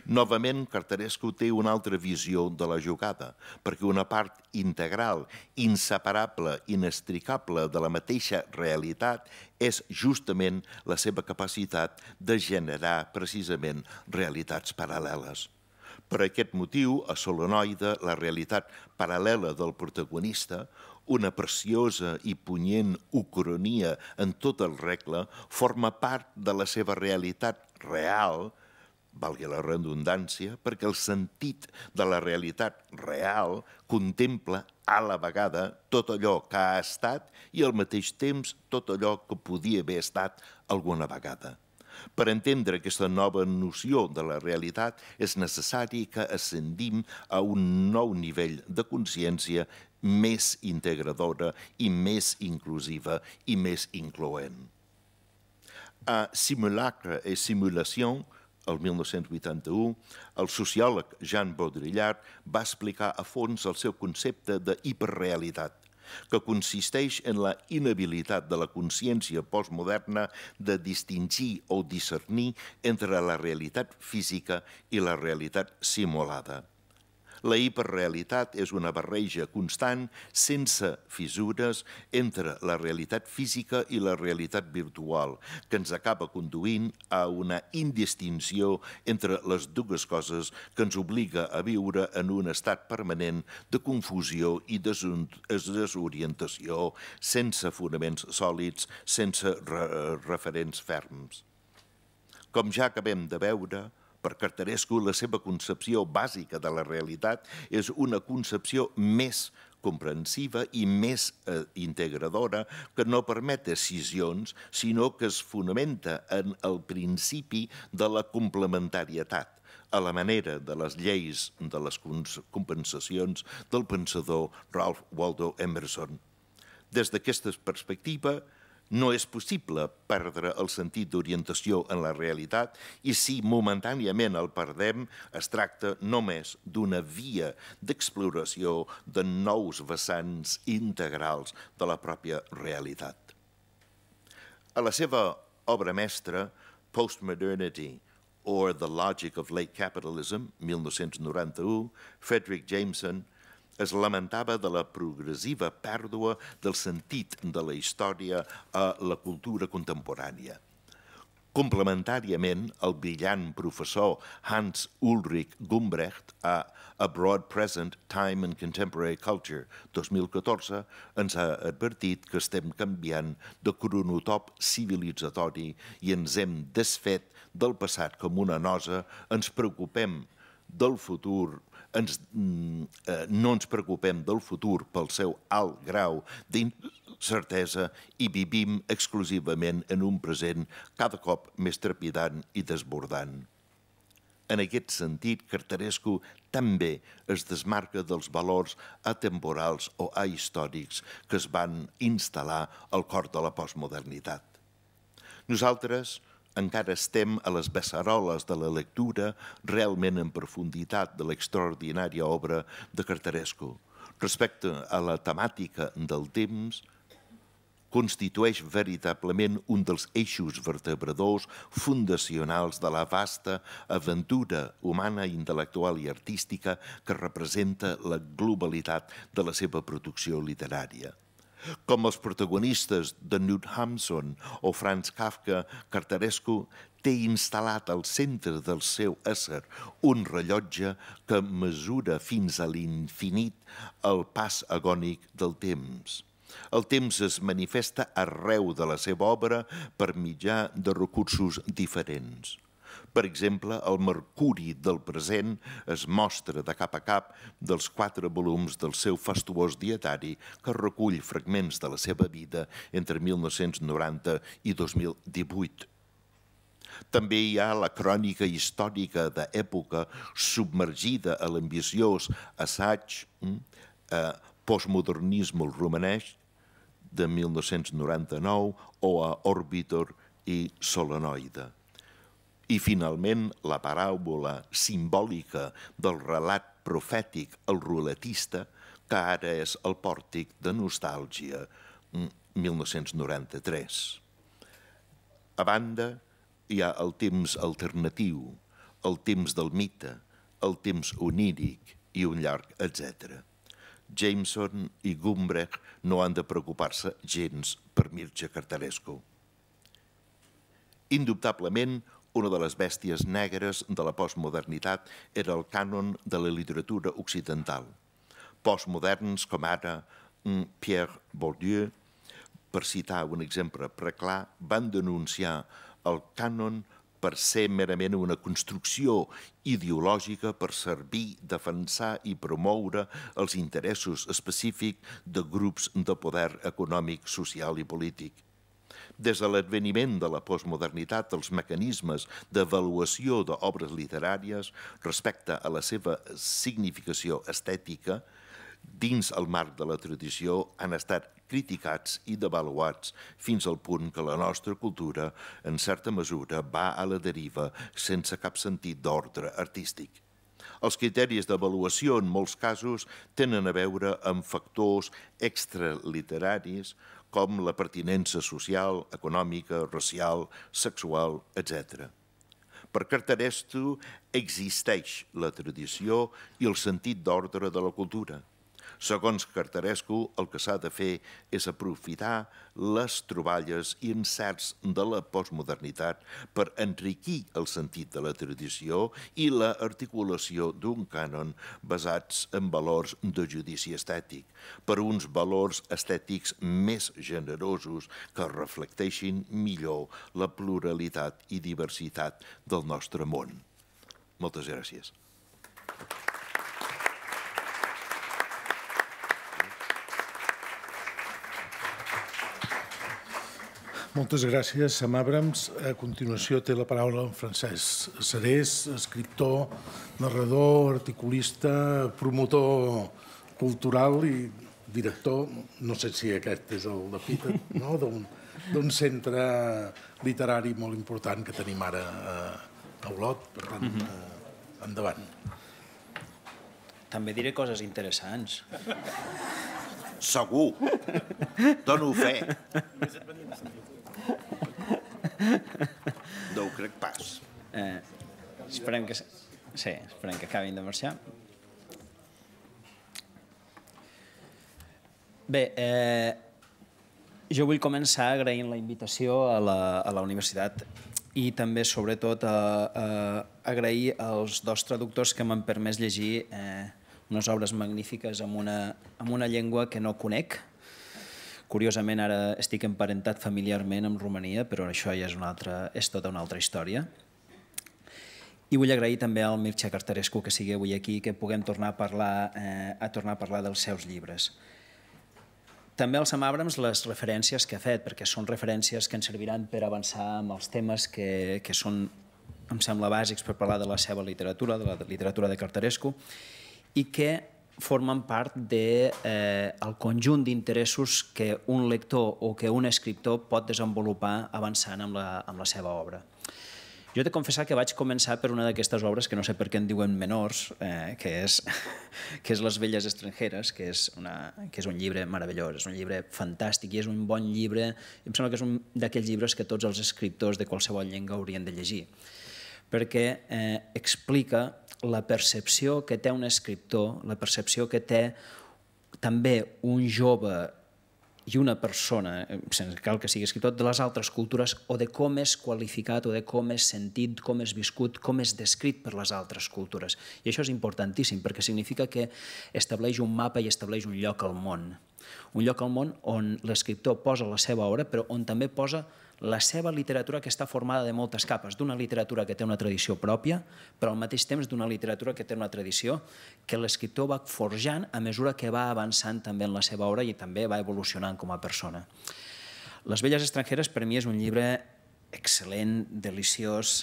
Novament, Cărtărescu té una altra visió de la jugada, perquè una part integral, inseparable, inextricable de la mateixa realitat és justament la seva capacitat de generar precisament realitats paral·leles. Per aquest motiu, a Solenoide, la realitat paral·lela del protagonista, una preciosa i punyent ucronia en tot el regle, forma part de la seva realitat real, valgui la redundància, perquè el sentit de la realitat real contempla a la vegada tot allò que ha estat i al mateix temps tot allò que podia haver estat alguna vegada. Per entendre aquesta nova noció de la realitat és necessari que ascendim a un nou nivell de consciència més integradora i més inclusiva i més incloent. A Simulacre et Simulation, el 1981, el sociòleg Jean Baudrillard va explicar a fons el seu concepte d'hiperrealitat, que consisteix en la inhabilitat de la consciència postmoderna de distingir o discernir entre la realitat física i la realitat simulada. La hiperrealitat és una barreja constant, sense fissures, entre la realitat física i la realitat virtual, que ens acaba conduint a una indistinció entre les dues coses que ens obliga a viure en un estat permanent de confusió i desorientació, sense fonaments sòlids, sense referents ferms. Com ja acabem de veure, per Cărtărescu, la seva concepció bàsica de la realitat és una concepció més comprensiva i més integradora, que no permet escissions, sinó que es fonamenta en el principi de la complementarietat, a la manera de les lleis de les compensacions del pensador Ralph Waldo Emerson. Des d'aquesta perspectiva, no és possible perdre el sentit d'orientació en la realitat i si momentàniament el perdem es tracta només d'una via d'exploració de nous vessants integrals de la pròpia realitat. A la seva obra mestra, Postmodernity or the Logic of Late Capitalism, 1991, Fredric Jameson es lamentava de la progressiva pèrdua del sentit de la història a la cultura contemporània. Complementàriament, el brillant professor Hans Ulrich Gumbrecht a A Broad Present, Time and Contemporary Culture, 2014, ens ha advertit que estem canviant de cronotop civilitzatori i ens hem desfet del passat com una nosa, ens preocupem del futur, no ens preocupem del futur pel seu alt grau d'incertesa i vivim exclusivament en un present cada cop més trepidant i desbordant. En aquest sentit, Cărtărescu també es desmarca dels valors atemporals o ahistòrics que es van instal·lar al cor de la postmodernitat. Nosaltres encara estem a les beceroles de la lectura realment en profunditat de l'extraordinària obra de Cărtărescu. Respecte a la temàtica del temps, constitueix veritablement un dels eixos vertebradors fundacionals de la vasta aventura humana, intel·lectual i artística que representa la globalitat de la seva producció literària. Com els protagonistes de Knut Hamsun o Franz Kafka, Cărtărescu té instal·lat al centre del seu ésser un rellotge que mesura fins a l'infinit el pas agònic del temps. El temps es manifesta arreu de la seva obra per mitjà de recursos diferents. Per exemple, el mercuri del present es mostra de cap a cap dels 4 volums del seu fastuós dietari que recull fragments de la seva vida entre 1990 i 2018. També hi ha la crònica històrica d'època submergida a l'ambiciós assaig Postmodernisme romanès de 1999 o a Orbitor i Solenoide. I, finalment, la paràbola simbòlica del relat profètic El ruletista, que ara és el pòrtic de Nostàlgia, 1993. A banda, hi ha el temps alternatiu, el temps del mite, el temps oníric i un llarg, etc. Jameson i Gumbrecht no han de preocupar-se gens per Mircea Cărtărescu. Indubtablement, una de les bèsties negres de la postmodernitat era el cànon de la literatura occidental. Postmoderns com ara Pierre Bourdieu, per citar un exemple preclar, van denunciar el cànon per ser merament una construcció ideològica per servir, defensar i promoure els interessos específics de grups de poder econòmic, social i polític. Des de l'adveniment de la postmodernitat, els mecanismes d'avaluació d'obres literàries respecte a la seva significació estètica dins el marc de la tradició han estat criticats i devaluats fins al punt que la nostra cultura, en certa mesura, va a la deriva sense cap sentit d'ordre artístic. Els criteris d'avaluació, en molts casos, tenen a veure amb factors extraliteraris com la pertinença social, econòmica, racial, sexual, etc. Per Cărtărescu existeix la tradició i el sentit d'ordre de la cultura. Segons Cărtărescu, el que s'ha de fer és aprofitar les troballes i encerts de la postmodernitat per enriquir el sentit de la tradició i la articulació d'un cànon basats en valors de judici estètic, per uns valors estètics més generosos que reflecteixin millor la pluralitat i diversitat del nostre món. Moltes gràcies. Moltes gràcies, Sam Abrams. A continuació té la paraula en Francesc Serés, escriptor, narrador, articulista, promotor cultural i director, no sé si aquest és el d'epítet, d'un centre literari molt important que tenim ara a Olot, per tant, endavant. També diré coses interessants. Segur. Dono fe. No ho crec pas. Esperem que acabin de marxar. Bé, jo vull començar agraint la invitació a la universitat i també, sobretot, agrair als dos traductors que m'han permès llegir unes obres magnífiques amb una llengua que no conec. Curiosament, ara estic emparentat familiarment amb Romania, però això ja és tota una altra història. I vull agrair també al Mircea Cărtărescu que sigui avui aquí, que puguem tornar a parlar dels seus llibres. També al Sam Abrams les referències que ha fet, perquè són referències que ens serviran per avançar amb els temes que són, em sembla, bàsics per parlar de la seva literatura, de la literatura de Cărtărescu, i que formen part del conjunt d'interessos que un lector o que un escriptor pot desenvolupar avançant amb la seva obra. Jo he de confessar que vaig començar per una d'aquestes obres que no sé per què en diuen menors, que és Las bellas extranjeras, que és un llibre meravellós, és un llibre fantàstic i és un bon llibre. Em sembla que és un d'aquells llibres que tots els escriptors de qualsevol llengua haurien de llegir, perquè explica la percepció que té un escriptor, la percepció que té també un jove i una persona, sense cal que sigui escriptor, de les altres cultures o de com és qualificat o de com és sentit, com és viscut, com és descrit per les altres cultures. I això és importantíssim perquè significa que estableix un mapa i estableix un lloc al món. Un lloc al món on l'escriptor posa la seva obra però on també posa la seva literatura que està formada de moltes capes, d'una literatura que té una tradició pròpia, però al mateix temps d'una literatura que té una tradició que l'escriptor va forjant a mesura que va avançant també en la seva obra i també va evolucionant com a persona. Les bellas extranjeres per mi és un llibre excel·lent, deliciós,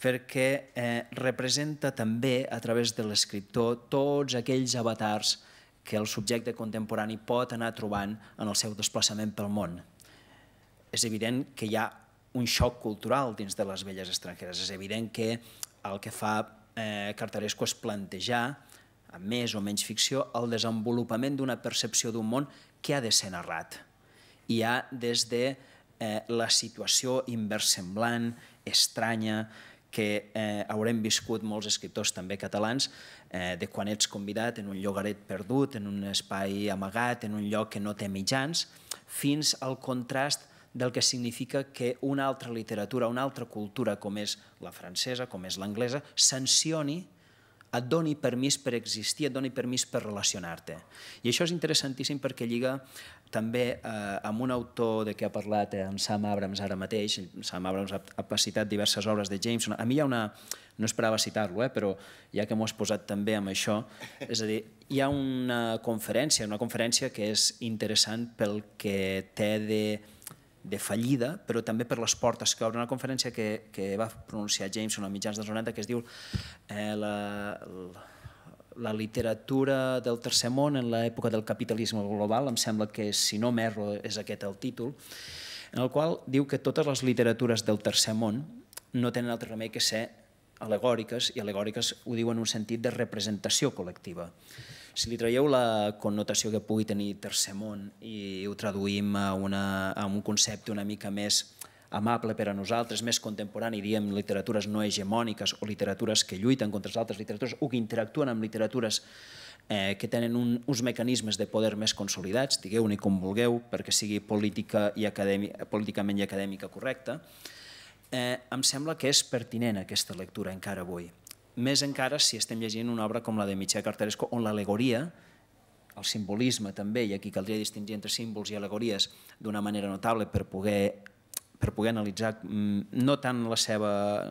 perquè representa també a través de l'escriptor tots aquells avatars que el subjecte contemporani pot anar trobant en el seu desplaçament pel món. És evident que hi ha un xoc cultural dins de les bellas extranjeres. És evident que el que fa Cărtărescu és plantejar, amb més o menys ficció, el desenvolupament d'una percepció d'un món que ha de ser narrat. Hi ha des de la situació inversemblant, estranya, que haurem viscut molts escriptors també catalans, de quan ets convidat en un llogaret perdut, en un espai amagat, en un lloc que no té mitjans, fins al contrast del que significa que una altra literatura, una altra cultura, com és la francesa, com és l'anglesa, sancioni, et doni permís per existir, et doni permís per relacionar-te. I això és interessantíssim perquè lliga també amb un autor de què ha parlat en Sam Abrams ara mateix. Sam Abrams ha citat diverses obres de Jameson. A mi hi ha una... no esperava citar-lo, però ja que m'ho has posat també amb això, és a dir, hi ha una conferència que és interessant pel que té de fallida, però també per les portes que obre. Una conferència que va pronunciar Jameson a mitjans dels 90 que es diu la literatura del tercer món en l'època del capitalisme global, em sembla que, si no m'erro, és aquest el títol, en el qual diu que totes les literatures del tercer món no tenen altre remei que ser al·legòriques, i al·legòriques ho diu en un sentit de representació col·lectiva. Si li traieu la connotació que pugui tenir tercer món i ho traduïm a un concepte una mica més amable per a nosaltres, més contemporani, diem literatures no hegemòniques o literatures que lluiten contra les altres literatures o que interactuen amb literatures que tenen uns mecanismes de poder més consolidats, digueu-ne com vulgueu, perquè sigui políticament i acadèmica correcta, em sembla que és pertinent aquesta lectura encara avui. Més encara si estem llegint una obra com la de Mircea Cărtărescu, on l'al·legoria, el simbolisme també, i aquí caldria distingir entre símbols i al·legories d'una manera notable per poder analitzar no tant la seva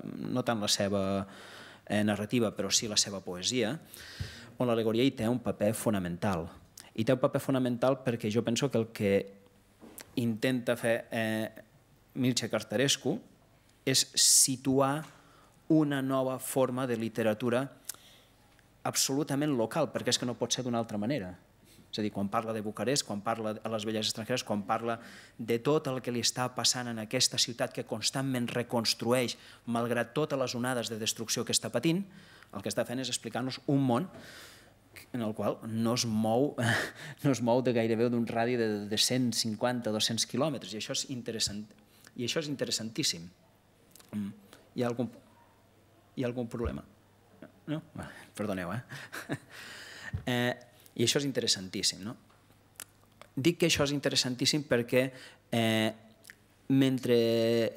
narrativa, però sí la seva poesia, on l'al·legoria hi té un paper fonamental. Hi té un paper fonamental perquè jo penso que el que intenta fer Mircea Cărtărescu és situar una nova forma de literatura absolutament local, perquè és que no pot ser d'una altra manera. És a dir, quan parla de Bucarest, quan parla de les bellas extranjeres, quan parla de tot el que li està passant en aquesta ciutat que constantment reconstrueix, malgrat totes les onades de destrucció que està patint, el que està fent és explicar-nos un món en el qual no es mou de gairebé d'un radi de 150-200 quilòmetres, i això és interessantíssim. Hi ha algun problema? No? Perdoneu, I això és interessantíssim, no? Dic que això és interessantíssim perquè mentre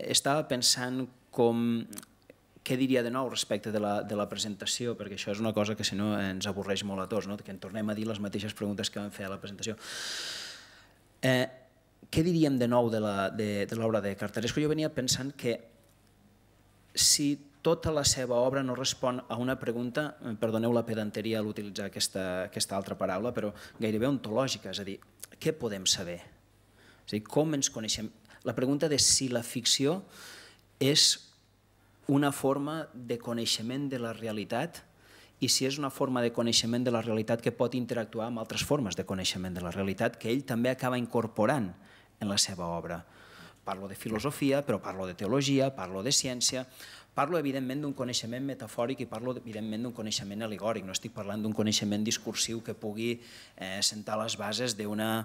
estava pensant com què diria de nou respecte de la presentació, perquè això és una cosa que si no ens avorreix molt a tots, que en tornem a dir les mateixes preguntes que vam fer a la presentació. Què diríem de nou de l'obra de Cărtărescu? Jo venia pensant que si tota la seva obra no respon a una pregunta, perdoneu la pedanteria a l'utilitzar aquesta altra paraula, però gairebé ontològica, és a dir, què podem saber? És a dir, com ens coneixem? La pregunta de si la ficció és una forma de coneixement de la realitat i si és una forma de coneixement de la realitat que pot interactuar amb altres formes de coneixement de la realitat que ell també acaba incorporant en la seva obra. Parlo de filosofia, però parlo de teologia, parlo de ciència, parlo evidentment d'un coneixement metafòric i parlo evidentment d'un coneixement al·legòric, no estic parlant d'un coneixement discursiu que pugui sentar les bases d'una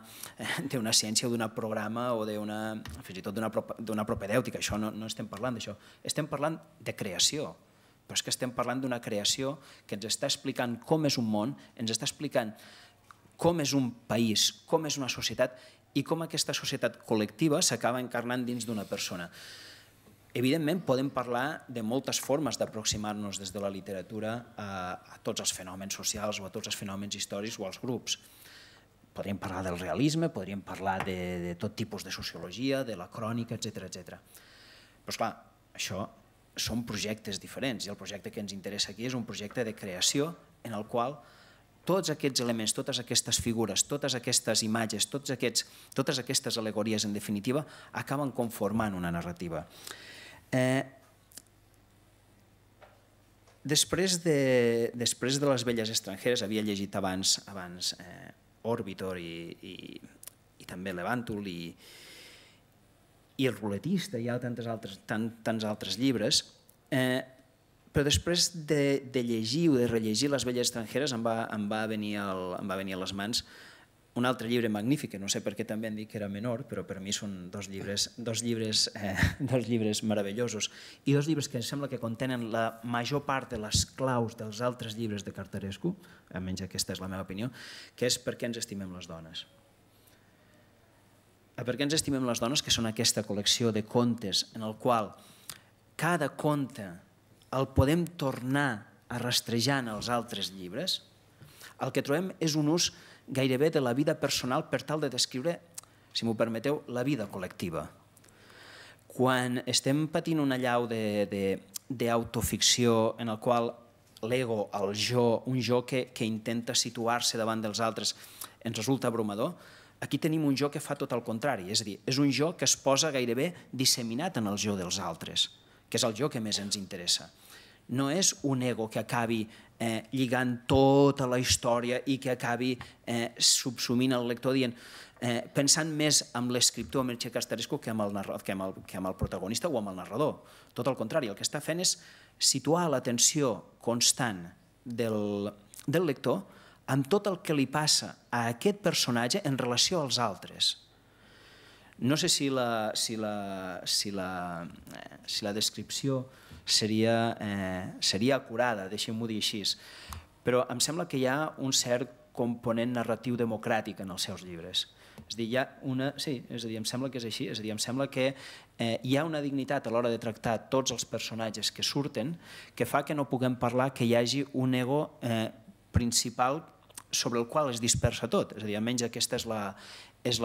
ciència o d'un programa o fins i tot d'una propedèutica, això no estem parlant d'això, estem parlant de creació, però és que estem parlant d'una creació que ens està explicant com és un món, ens està explicant com és un país, com és una societat, i com aquesta societat col·lectiva s'acaba encarnant dins d'una persona. Evidentment, podem parlar de moltes formes d'aproximar-nos des de la literatura a tots els fenòmens socials o a tots els fenòmens històrics o als grups. Podríem parlar del realisme, podríem parlar de tot tipus de sociologia, de la crònica, etc. Però, esclar, això són projectes diferents i el projecte que ens interessa aquí és un projecte de creació en el qual tots aquests elements, totes aquestes figures, totes aquestes imatges, totes aquestes al·legories, en definitiva, acaben conformant una narrativa. Després de les bellas extranjeres, havia llegit abans Orbitor i també Levantul i El ruletista, hi ha tants altres llibres. Però després de llegir o de rellegir les bellas extranjeres em va venir a les mans un altre llibre magnífic, no sé per què també han dit que era menor, però per mi són dos llibres meravellosos i dos llibres que em sembla que contenen la major part de les claus dels altres llibres de Cărtărescu, almenys aquesta és la meva opinió, que és Per què ens estimem les dones. Per què ens estimem les dones, que són aquesta col·lecció de contes en el qual cada conte el podem tornar a rastrejar en els altres llibres, el que trobem és un ús gairebé de la vida personal per tal de descriure, si m'ho permeteu, la vida col·lectiva. Quan estem patint una allau d'autoficció en el qual l'ego, el jo, un jo que intenta situar-se davant dels altres, ens resulta abrumador, aquí tenim un jo que fa tot el contrari, és a dir, és un jo que es posa gairebé disseminat en el jo dels altres, que és el jo que més ens interessa. No és un ego que acabi lligant tota la història i que acabi subsumint el lector pensant més en l'escriptor Mircea Cărtărescu que en el protagonista o en el narrador. Tot el contrari, el que està fent és situar l'atenció constant del lector en tot el que li passa a aquest personatge en relació als altres. No sé si la descripció seria acurada, deixem-ho dir així, però em sembla que hi ha un cert component narratiu democràtic en els seus llibres. És a dir, hi ha una... Sí, és a dir, em sembla que és així. És a dir, em sembla que hi ha una dignitat a l'hora de tractar tots els personatges que surten que fa que no puguem parlar que hi hagi un ego principal sobre el qual es dispersa tot. És a dir, almenys aquesta és la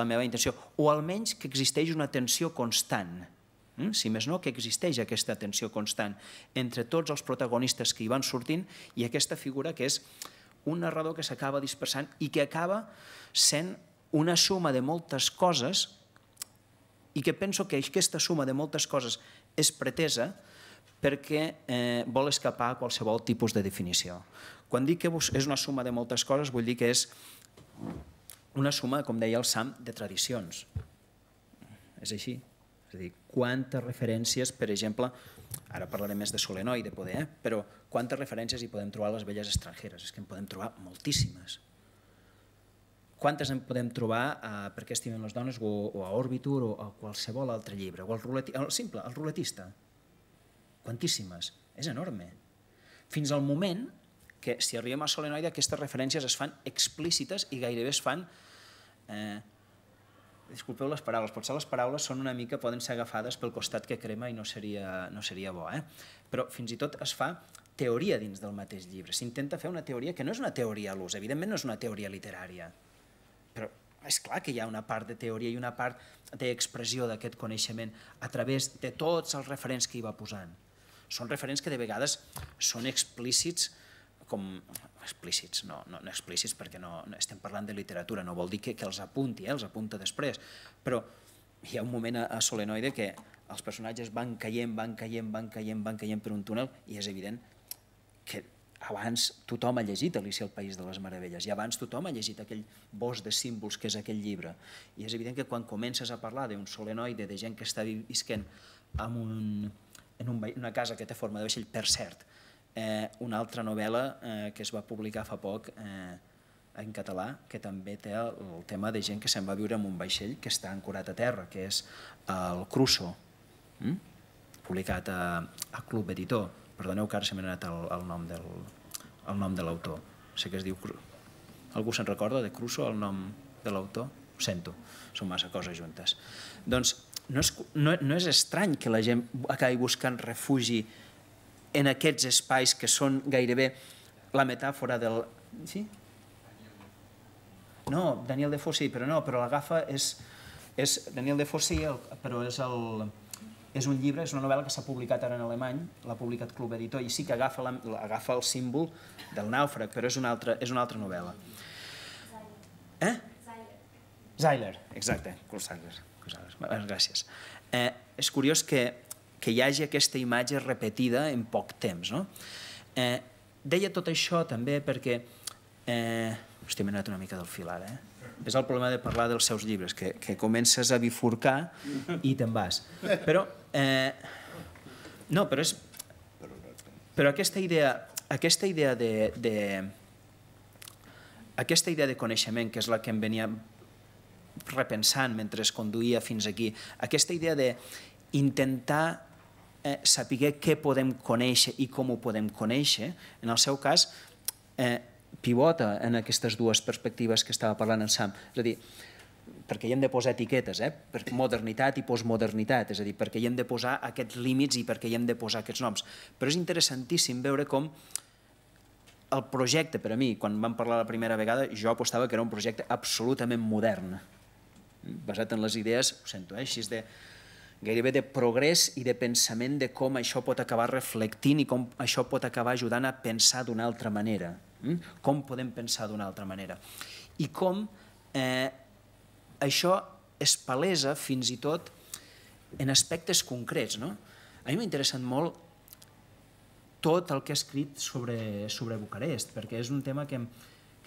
meva intenció. O almenys que existeix una tensió constant. Si més no, que existeix aquesta tensió constant entre tots els protagonistes que hi van sortint i aquesta figura que és un narrador que s'acaba dispersant i que acaba sent una suma de moltes coses i que penso que aquesta suma de moltes coses és pretesa perquè vol escapar a qualsevol tipus de definició. Quan dic que és una suma de moltes coses vull dir que és una suma, com deia el Sam, de tradicions. És així. És a dir, quantes referències, per exemple, ara parlaré més de Solenoide, però quantes referències hi podem trobar a les bellas extranjeres? És que en podem trobar moltíssimes. Quantes en podem trobar a Per què estimen les dones o a Orbitor o a qualsevol altre llibre? O al simple, al ruletista. Quantíssimes. És enorme. Fins al moment que, si arribem a Solenoide, aquestes referències es fan explícites i gairebé es fan... Disculpeu les paraules, potser les paraules són una mica, poden ser agafades pel costat que crema i no seria bo, però fins i tot es fa teoria dins del mateix llibre. S'intenta fer una teoria que no és una teoria a l'ús, evidentment no és una teoria literària, però és clar que hi ha una part de teoria i una part d'expressió d'aquest coneixement a través de tots els referents que hi va posant. Són referents que de vegades són explícits, com explícits, no explícits perquè no estem parlant de literatura, no vol dir que els apunti, els apunta després, però hi ha un moment a Solenoide que els personatges van caient per un túnel i és evident que abans tothom ha llegit Alicia al País de les Meravelles i abans tothom ha llegit aquell bosc de símbols que és aquell llibre i és evident que quan comences a parlar d'un solenoide, de gent que està visquent en una casa que té forma de vaixell, per cert, una altra novel·la que es va publicar fa poc en català, que també té el tema de gent que se'n va viure en un vaixell que està ancorat a terra, que és el Crusoe, publicat a Club Editor. Perdoneu que ara se m'ha anat el nom de l'autor. Sé que es diu... Algú se'n recorda de Crusoe, el nom de l'autor? Ho sento, són massa coses juntes. Doncs no és estrany que la gent acabi buscant refugi en aquests espais que són gairebé la metàfora del... Sí? No, Daniel Defoe sí, però no, però l'agafa és... Daniel Defoe sí, però és un llibre, és una novel·la que s'ha publicat ara en alemany, l'ha publicat Club Editor, i sí que agafa el símbol del nàufrag, però és una altra novel·la. Zeiler, exacte. Gràcies. És curiós que hi hagi aquesta imatge repetida en poc temps. Deia tot això també perquè... Hòstia, m'he anat una mica del fil ara. És el problema de parlar dels seus llibres, que comences a bifurcar i te'n vas. Però aquesta idea de coneixement, que és la que em venia repensant mentre es conduïa fins aquí, aquesta idea de intentar saber què podem conèixer i com ho podem conèixer, en el seu cas pivota en aquestes dues perspectives que estava parlant en Sam, és a dir, perquè hi hem de posar etiquetes, modernitat i postmodernitat, és a dir, perquè hi hem de posar aquests límits i perquè hi hem de posar aquests noms, però és interessantíssim veure com el projecte, per a mi, quan vam parlar la primera vegada, jo apostava que era un projecte absolutament modern, basat en les idees, ho sento, així és de... gairebé de progrés i de pensament de com això pot acabar reflectint i com això pot acabar ajudant a pensar d'una altra manera. Com podem pensar d'una altra manera. I com això es palesa fins i tot en aspectes concrets. A mi m'ha interessat molt tot el que he escrit sobre Bucarest, perquè és un tema que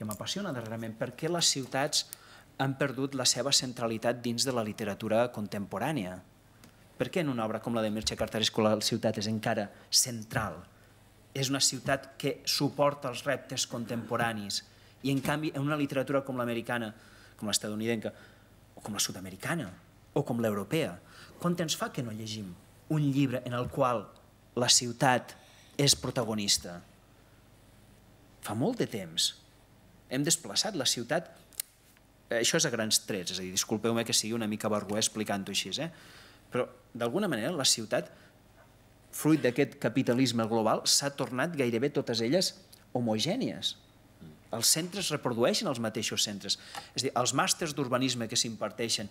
m'apassiona darrerament, perquè les ciutats han perdut la seva centralitat dins de la literatura contemporània. Per què en una obra com la de Mircea Cărtărescu la ciutat és encara central? És una ciutat que suporta els reptes contemporanis i, en canvi, en una literatura com l'americana, com l'estatunidenca o com la sud-americana, o com l'europea. Quant temps fa que no llegim un llibre en el qual la ciutat és protagonista? Fa molt de temps. Hem desplaçat la ciutat... Això és a grans trets, és a dir, disculpeu-me que sigui una mica barroer explicant-ho així, però d'alguna manera la ciutat, fruit d'aquest capitalisme global, s'ha tornat gairebé totes elles homogènies. Els centres reprodueixen els mateixos centres. És a dir, els màsters d'urbanisme que s'imparteixen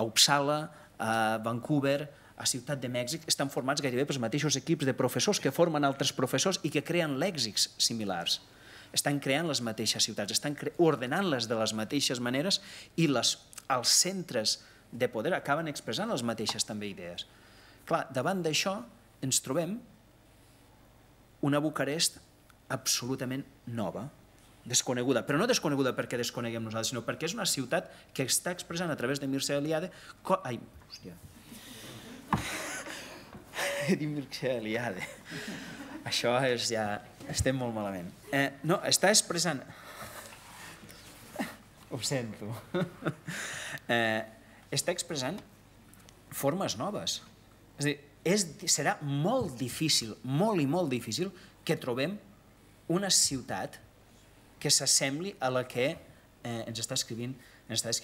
a Uppsala, a Vancouver, a Ciutat de Mèxic, estan formats gairebé pels mateixos equips de professors que formen altres professors i que creen lèxics similars. Estan creant les mateixes ciutats, estan ordenant-les de les mateixes maneres i els centres de poder acaben expressant les mateixes també idees. Clar, davant d'això ens trobem una Bucarest absolutament nova, desconeguda, però no desconeguda perquè desconeguem nosaltres, sinó perquè és una ciutat que està expressant a través de Mircea Eliade... Ai, hòstia... He dit Mircea Eliade... Això és ja... Estem molt malament. No, està expressant... Ho sento. Està expressant formes noves. És a dir, serà molt difícil, molt i molt difícil, que trobem una ciutat que s'assembli a la que ens està escrivint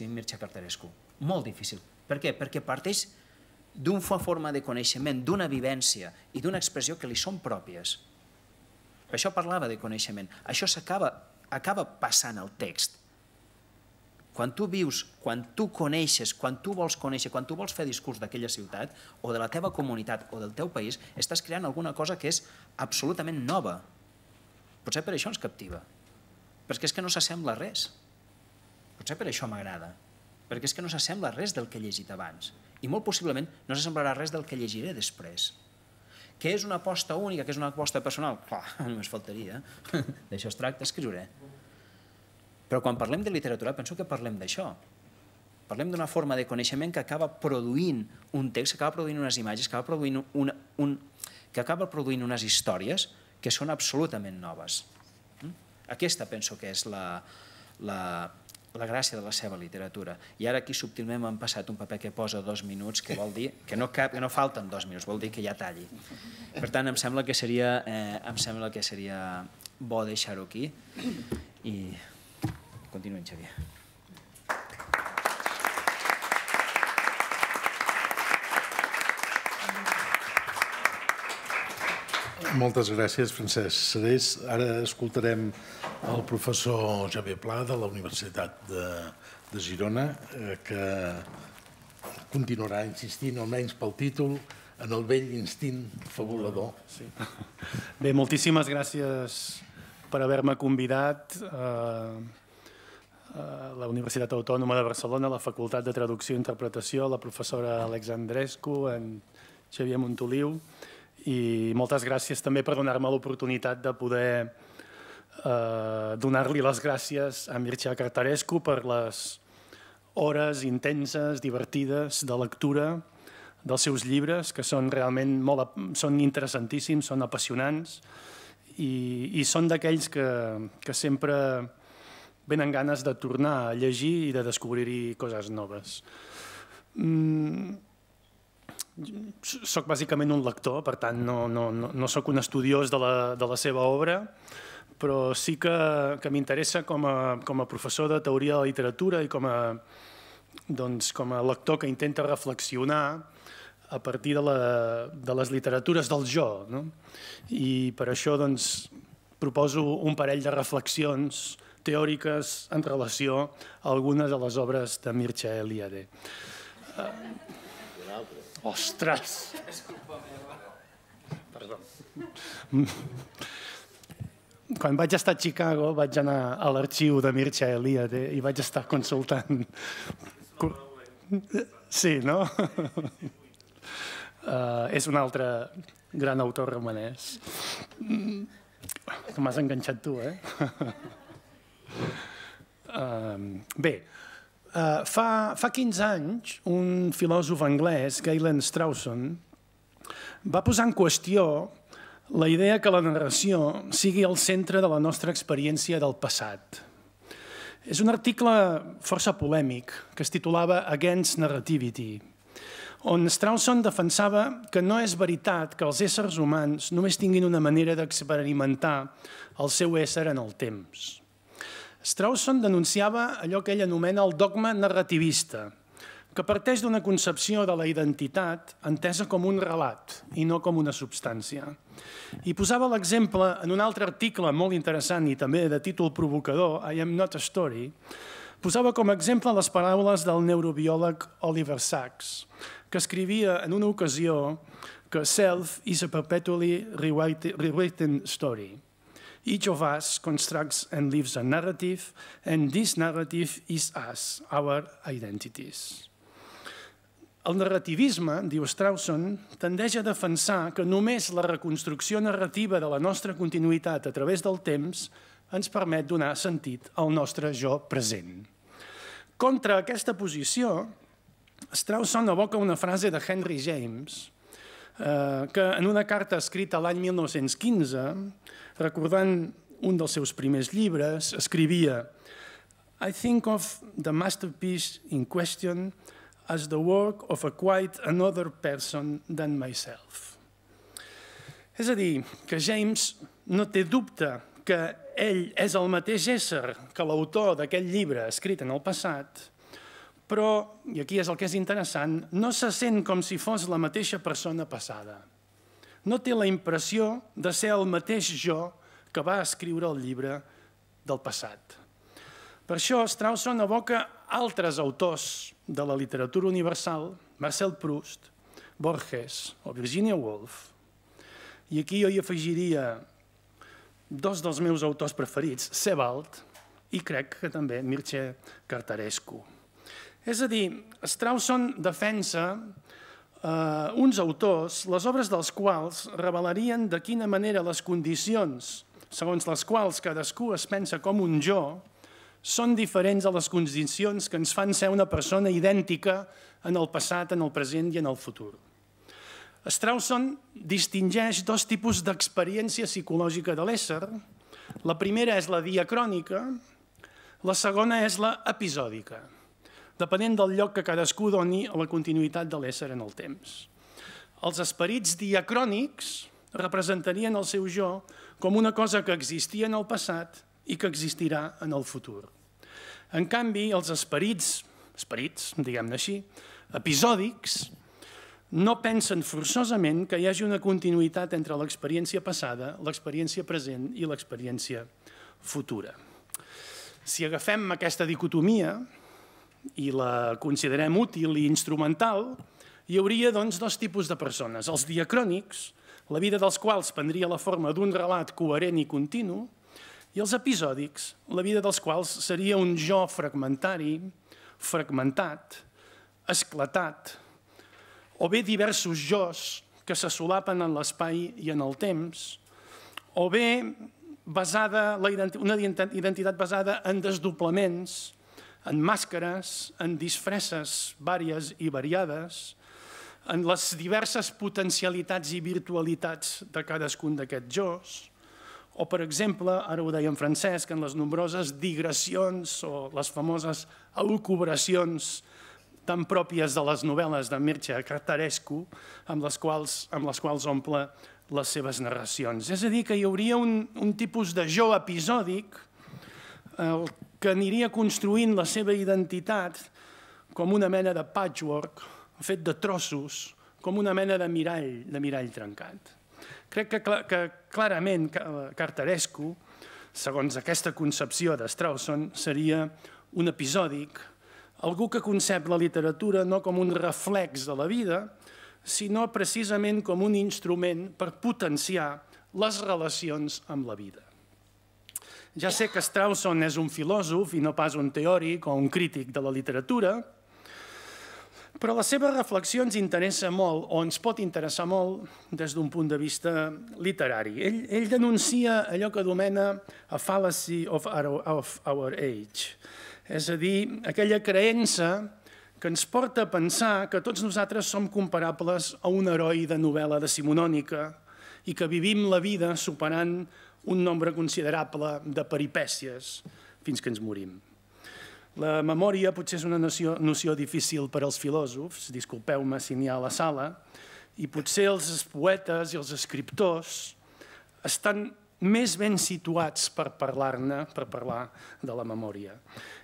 Mircea Cărtărescu. Molt difícil. Per què? Perquè parteix d'una forma de coneixement, d'una vivència i d'una expressió que li són pròpies. Per això parlava de coneixement. Això acaba passant al text. Quan tu vius, quan tu coneixes, quan tu vols conèixer, quan tu vols fer discurs d'aquella ciutat o de la teva comunitat o del teu país, estàs creant alguna cosa que és absolutament nova. Potser per això ens captiva. Perquè és que no s'assembla a res. Potser per això m'agrada. Perquè és que no s'assembla a res del que he llegit abans. I molt possiblement no s'assemblarà a res del que llegiré després. Que és una aposta única, que és una aposta personal? Clar, només faltaria. D'això es tracta, escriuré. Però quan parlem de literatura penso que parlem d'això. Parlem d'una forma de coneixement que acaba produint un text, que acaba produint unes imatges, que acaba produint unes històries que són absolutament noves. Aquesta penso que és la gràcia de la seva literatura. I ara aquí subtilment m'han passat un paper que posa 2 minuts, que vol dir que no falten 2 minuts, vol dir que ja talli. Per tant, em sembla que seria bo deixar-ho aquí. I continuem, Xavier. Moltes gràcies, Francesc Serés. Ara escoltarem el professor Xavier Pla de la Universitat de Girona, que continuarà insistint, almenys pel títol, en el vell instint fabulador. Bé, moltíssimes gràcies per haver-me convidat a la Universitat Autònoma de Barcelona, a la Facultat de Traducció i Interpretació, la professora Alexandrescu, en Xavier Montoliu, i moltes gràcies també per donar-me l'oportunitat de poder donar-li les gràcies a Mircea Cărtărescu per les hores intenses, divertides de lectura dels seus llibres, que són realment interessantíssims, són apassionants i són d'aquells que sempre venen ganes de tornar a llegir i de descobrir-hi coses noves. Soc bàsicament un lector, per tant no soc un estudiós de la seva obra, però sí que m'interessa com a professor de teoria de la literatura i com a lector que intenta reflexionar a partir de les literatures del jo. I per això proposo un parell de reflexions teòriques en relació a algunes de les obres de Mircea Eliade. Ostres! Perdó. Quan vaig estar a Chicago vaig anar a l'arxiu de Mircea Eliade i vaig estar consultant... Sí, no? És un altre gran autor romanès. M'has enganxat tu, eh? Bé... Fa 15 anys, un filòsof anglès, Galen Strawson, va posar en qüestió la idea que la narració sigui el centre de la nostra experiència del passat. És un article força polèmic que es titulava Against Narrativity, on Strawson defensava que no és veritat que els éssers humans només tinguin una manera d'experimentar el seu ésser en el temps. Strawson denunciava allò que ell anomena el dogma narrativista, que parteix d'una concepció de la identitat entesa com un relat i no com una substància. I posava l'exemple en un altre article molt interessant i també de títol provocador, I Am Not a Story, posava com a exemple les paraules del neurobiòleg Oliver Sacks, que escrivia en una ocasió que self is a perpetually rewritten story. Each of us constructs and lives a narrative, and this narrative is us, our identities. El narrativisme, diu Strawson, tendeix a defensar que només la reconstrucció narrativa de la nostra continuïtat a través del temps ens permet donar sentit al nostre jo present. Contra aquesta posició, Strawson evoca una frase de Henry James, que en una carta escrita l'any 1915, recordant un dels seus primers llibres, escrivia I think of the masterpiece in question as the work of a quite another person than myself. És a dir, que James no té dubte que ell és el mateix ésser que l'autor d'aquest llibre escrit en el passat, però, i aquí és el que és interessant, no se sent com si fos la mateixa persona passada. No té la impressió de ser el mateix jo que va escriure el llibre del passat. Per això, Strawson evoca altres autors de la literatura universal, Marcel Proust, Borges o Virginia Woolf. I aquí jo hi afegiria dos dels meus autors preferits, Sebald i crec que també Mircea Cărtărescu. És a dir, Strawson defensa uns autors, les obres dels quals revelarien de quina manera les condicions segons les quals cadascú es pensa com un jo són diferents a les condicions que ens fan ser una persona idèntica en el passat, en el present i en el futur. Strawson distingeix dos tipus d'experiència psicològica de l'ésser. La primera és la diacrònica, la segona és la episòdica, depenent del lloc que cadascú doni a la continuïtat de l'ésser en el temps. Els esperits diacrònics representarien el seu jo com una cosa que existia en el passat i que existirà en el futur. En canvi, els esperits, diguem-ne així, episòdics, no pensen forçosament que hi hagi una continuïtat entre l'experiència passada, l'experiència present i l'experiència futura. Si agafem aquesta dicotomia i la considerem útil i instrumental, hi hauria dos tipus de persones. Els diacrònics, la vida dels quals prendria la forma d'un relat coherent i continu, i els episòdics, la vida dels quals seria un jo fragmentari, fragmentat, esclatat, o bé diversos jocs que se solapen en l'espai i en el temps, o bé una identitat basada en desdoblaments, en màscares, en disfresses vàries i variades, en les diverses potencialitats i virtualitats de cadascun d'aquests jocs, o, per exemple, ara ho deia en Francesc, en les nombroses digressions o les famoses elucubracions tan pròpies de les novel·les de Mircea Cărtărescu, amb les quals omple les seves narracions. És a dir, que hi hauria un tipus de jo episòdic que aniria construint la seva identitat com una mena de patchwork, fet de trossos, com una mena de mirall trencat. Crec que clarament Cărtărescu, segons aquesta concepció de Strawson, seria un episòdic, algú que concep la literatura no com un reflex de la vida, sinó precisament com un instrument per potenciar les relacions amb la vida. Ja sé que Strawson és un filòsof i no pas un teòric o un crític de la literatura, però les seves reflexions interessen molt, o ens pot interessar molt, des d'un punt de vista literari. Ell denuncia allò que anomena a fallacy of our age, és a dir, aquella creença que ens porta a pensar que tots nosaltres som comparables a un heroi de novel·la decimonònica i que vivim la vida superant un nombre considerable de peripècies fins que ens morim. La memòria potser és una noció difícil per als filòsofs, disculpeu-me si n'hi ha a la sala, i potser els poetes i els escriptors estan més ben situats per parlar-ne, per parlar de la memòria.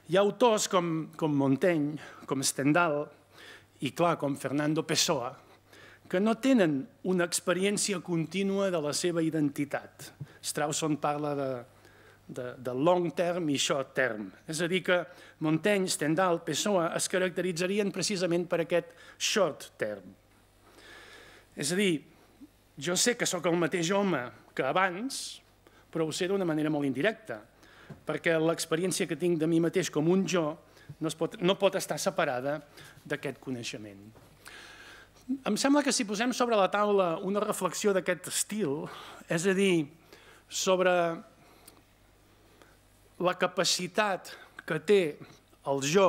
Hi ha autors com Montaigne, com Stendhal i, clar, com Fernando Pessoa, que no tenen una experiència contínua de la seva identitat. Strawson parla de long term i short term. És a dir, que Montaigne, Stendhal, Pessoa es caracteritzarien precisament per aquest short term. És a dir, jo sé que sóc el mateix home que abans, però ho sé d'una manera molt indirecta, perquè l'experiència que tinc de mi mateix com un jo no pot estar separada d'aquest coneixement. Em sembla que si posem sobre la taula una reflexió d'aquest estil, és a dir, sobre la capacitat que té el jo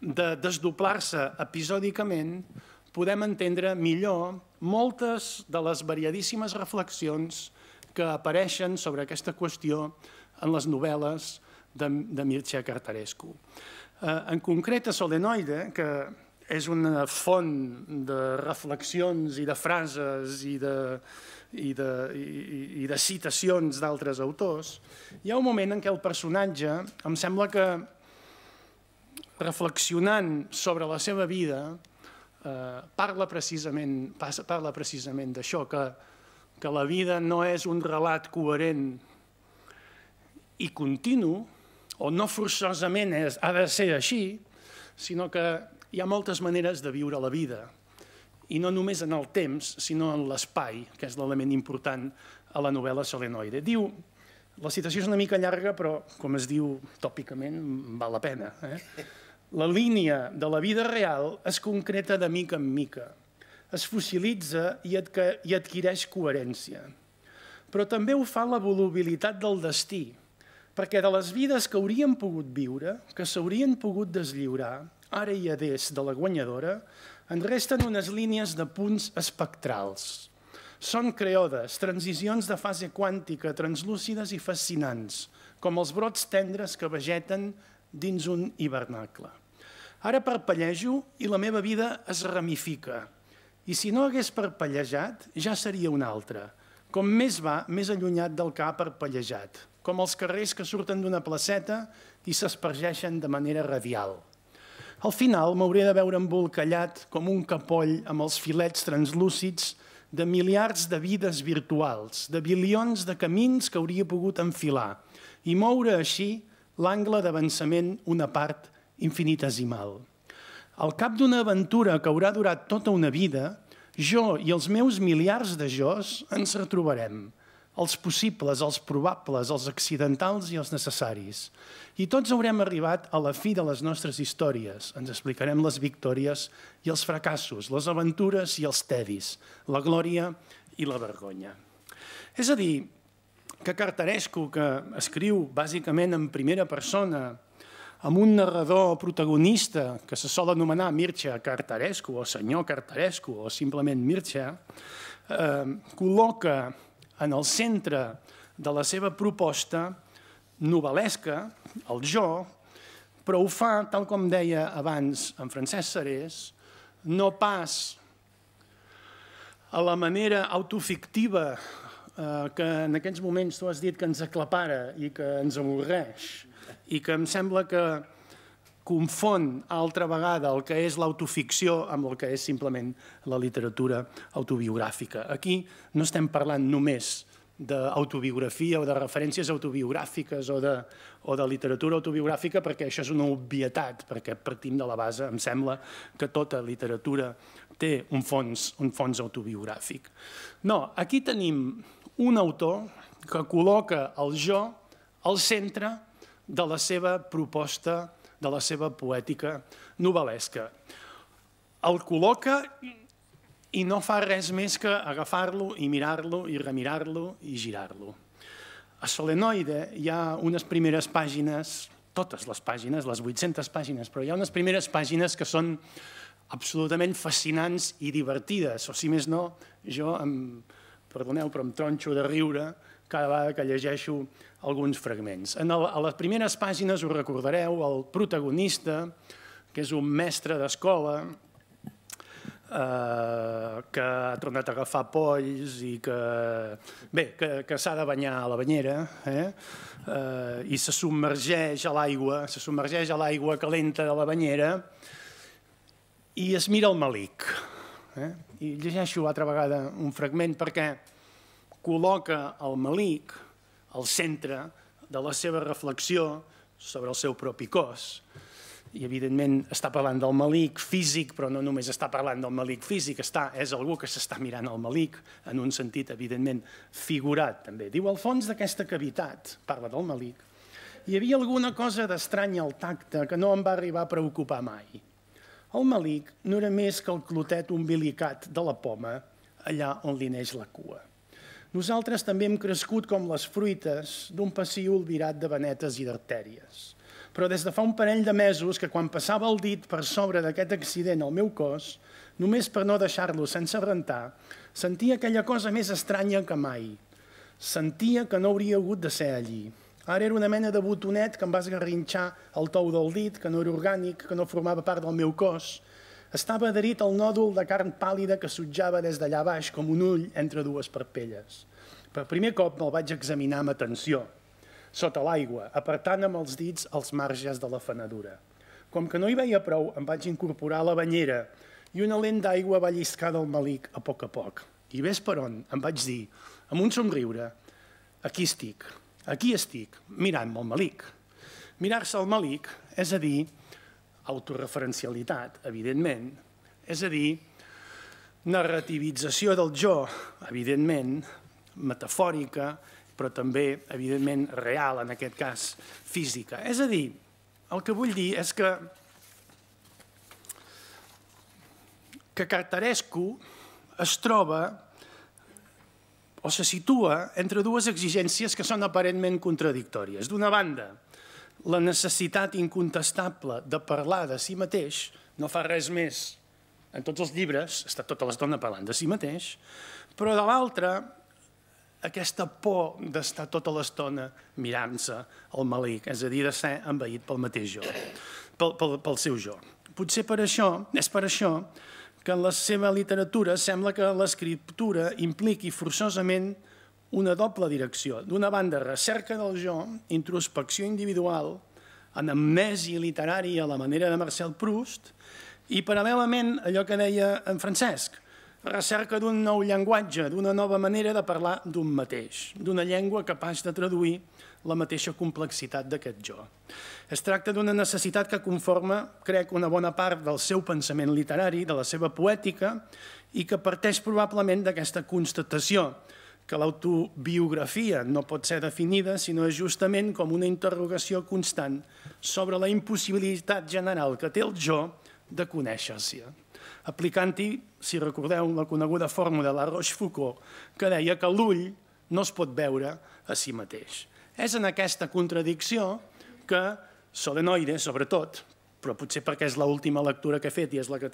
de desdoblar-se episòdicament, podem entendre millor moltes de les variadíssimes reflexions que apareixen sobre aquesta qüestió en les novel·les de Mircea Cărtărescu. En concret, a Solenoide, que és una font de reflexions i de frases i de citacions d'altres autors, hi ha un moment en què el personatge, em sembla que reflexionant sobre la seva vida, parla precisament d'això, que la vida no és un relat coherent i continu, o no forçosament ha de ser així, sinó que hi ha moltes maneres de viure la vida, i no només en el temps, sinó en l'espai, que és l'element important a la novel·la Solenoide. Diu, la citació és una mica llarga, però com es diu tòpicament, val la pena. La línia de la vida real es concreta de mica en mica, es fossilitza i adquireix coherència. Però també ho fa la volubilitat del destí, perquè de les vides que haurien pogut viure, que s'haurien pogut deslliurar, ara i a des de la guanyadora, en resten unes línies de punts espectrals. Són creodes, transicions de fase quàntica, translúcides i fascinants, com els brots tendres que vegeten dins un hivernacle. Ara parpellejo i la meva vida es ramifica. I si no hagués parpellejat, ja seria una altra. Com més va, més allunyat del que ha parpellejat. Com els carrers que surten d'una placeta i s'espargeixen de manera radial. Al final m'hauré de veure embolcallat com un capoll amb els filets translúcids de miliards de vides virtuals, de bilions de camins que hauria pogut enfilar i moure així l'angle d'avançament una part infinitesimal. Al cap d'una aventura que haurà durat tota una vida, jo i els meus miliards de jos ens retrobarem, els possibles, els probables, els accidentals i els necessaris. I tots haurem arribat a la fi de les nostres històries. Ens explicarem les victòries i els fracassos, les aventures i els tedis, la glòria i la vergonya. És a dir, que Cărtărescu, que escriu bàsicament en primera persona, amb un narrador protagonista que se sol anomenar Mircea Cărtărescu o senyor Cărtărescu o simplement Mircea, col·loca en el centre de la seva proposta novel·lesca, el jo, però ho fa, tal com deia abans en Francesc Serés, no pas a la manera autofictiva que en aquests moments tu has dit que ens aclapara i que ens avorreix i que em sembla que confon altra vegada el que és l'autoficció amb el que és simplement la literatura autobiogràfica. Aquí no estem parlant només d'autobiografia o de referències autobiogràfiques o de literatura autobiogràfica perquè això és una obvietat, perquè partim de la base, em sembla, que tota literatura té un fons autobiogràfic. No, aquí tenim un autor que col·loca el jo al centre de la seva proposta, de la seva poètica novel·lesca. El col·loca i no fa res més que agafar-lo i mirar-lo i remirar-lo i girar-lo. A Solenoide hi ha unes primeres pàgines, totes les pàgines, les 800 pàgines, però hi ha unes primeres pàgines que són absolutament fascinants i divertides, o si més no, jo em perdoneu, però em tronxo de riure cada vegada que llegeixo alguns fragments. A les primeres pàgines, us recordareu, el protagonista, que és un mestre d'escola, que ha tornat a agafar polls i que s'ha de banyar a la banyera i se submergeix a l'aigua calenta de la banyera i es mira el Malic. I llegeixo altra vegada un fragment perquè col·loca el Malic al centre de la seva reflexió sobre el seu propi cos. I, evidentment, està parlant del Malic físic, però no només està parlant del Malic físic, és algú que s'està mirant el Malic en un sentit, evidentment, figurat, també. Diu, al fons d'aquesta cavitat, parla del Malic, hi havia alguna cosa d'estranya al tacte que no em va arribar a preocupar mai. El Malic no era més que el clotet umbilicat de la poma, allà on li neix la cua. Nosaltres també hem crescut com les fruites d'un passiu olvidat de venetes i d'artèries. Però des de fa un parell de mesos que quan passava el dit per sobre d'aquest accident al meu cos, només per no deixar-lo sense rentar, sentia aquella cosa més estranya que mai. Sentia que no hauria hagut de ser allí. Ara era una mena de botonet que em va esgarrinxar el tou del dit, que no era orgànic, que no formava part del meu cos. Estava adherit al nòdul de carn pàl·lida que s'utjava des d'allà baix com un ull entre dues parpelles. Per primer cop me'l vaig examinar amb atenció. Sota l'aigua, apartant amb els dits els marges de la fenedura. Com que no hi veia prou, em vaig incorporar a la banyera i una lent d'aigua va lliscar del Malic a poc a poc. I ves per on, em vaig dir, amb un somriure, aquí estic, mirant-me el Malic. Mirar-se el Malic, és a dir, autorreferencialitat, evidentment, és a dir, narrativització del jo, evidentment, metafòrica, però també, evidentment, real, en aquest cas, física. És a dir, el que vull dir és que Cărtărescu es troba o se situa entre dues exigències que són aparentment contradictòries. D'una banda, la necessitat incontestable de parlar de si mateix, no fa res més en tots els llibres, està tota l'estona parlant de si mateix, però de l'altra, aquesta por d'estar tota l'estona mirant-se el Malic, és a dir, de ser envaït pel mateix jo, pel seu jo. Potser és per això que en la seva literatura sembla que l'escriptura impliqui forçosament una doble direcció. D'una banda, recerca del jo, introspecció individual, anamnesi literària a la manera de Marcel Proust, i paral·lelament allò que deia en Francesc, recerca d'un nou llenguatge, d'una nova manera de parlar d'un mateix, d'una llengua capaç de traduir la mateixa complexitat d'aquest jo. Es tracta d'una necessitat que conforma, crec, una bona part del seu pensament literari, de la seva poètica, i que parteix probablement d'aquesta constatació que l'autobiografia no pot ser definida, sinó justament com una interrogació constant sobre la impossibilitat general que té el jo de conèixer-s'hi. Aplicant-hi, si recordeu, la coneguda fórmula de la Rochefoucauld, que deia que l'ull no es pot veure a si mateix. És en aquesta contradicció que Solenoide, sobretot, però potser perquè és l'última lectura que he fet i és la que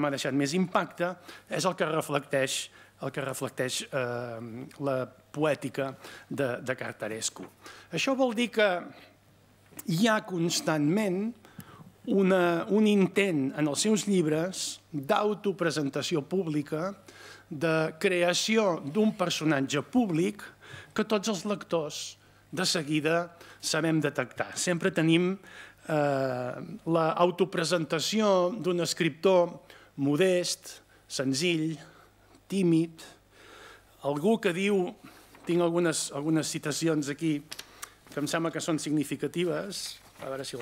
m'ha deixat més impacte, és el que reflecteix la poètica de Cărtărescu. Això vol dir que hi ha constantment un intent en els seus llibres d'autopresentació pública, de creació d'un personatge públic que tots els lectors de seguida sabem detectar. Sempre tenim l'autopresentació d'un escriptor modest, senzill, tímid, algú que diu, tinc algunes citacions aquí que em sembla que són significatives, a veure si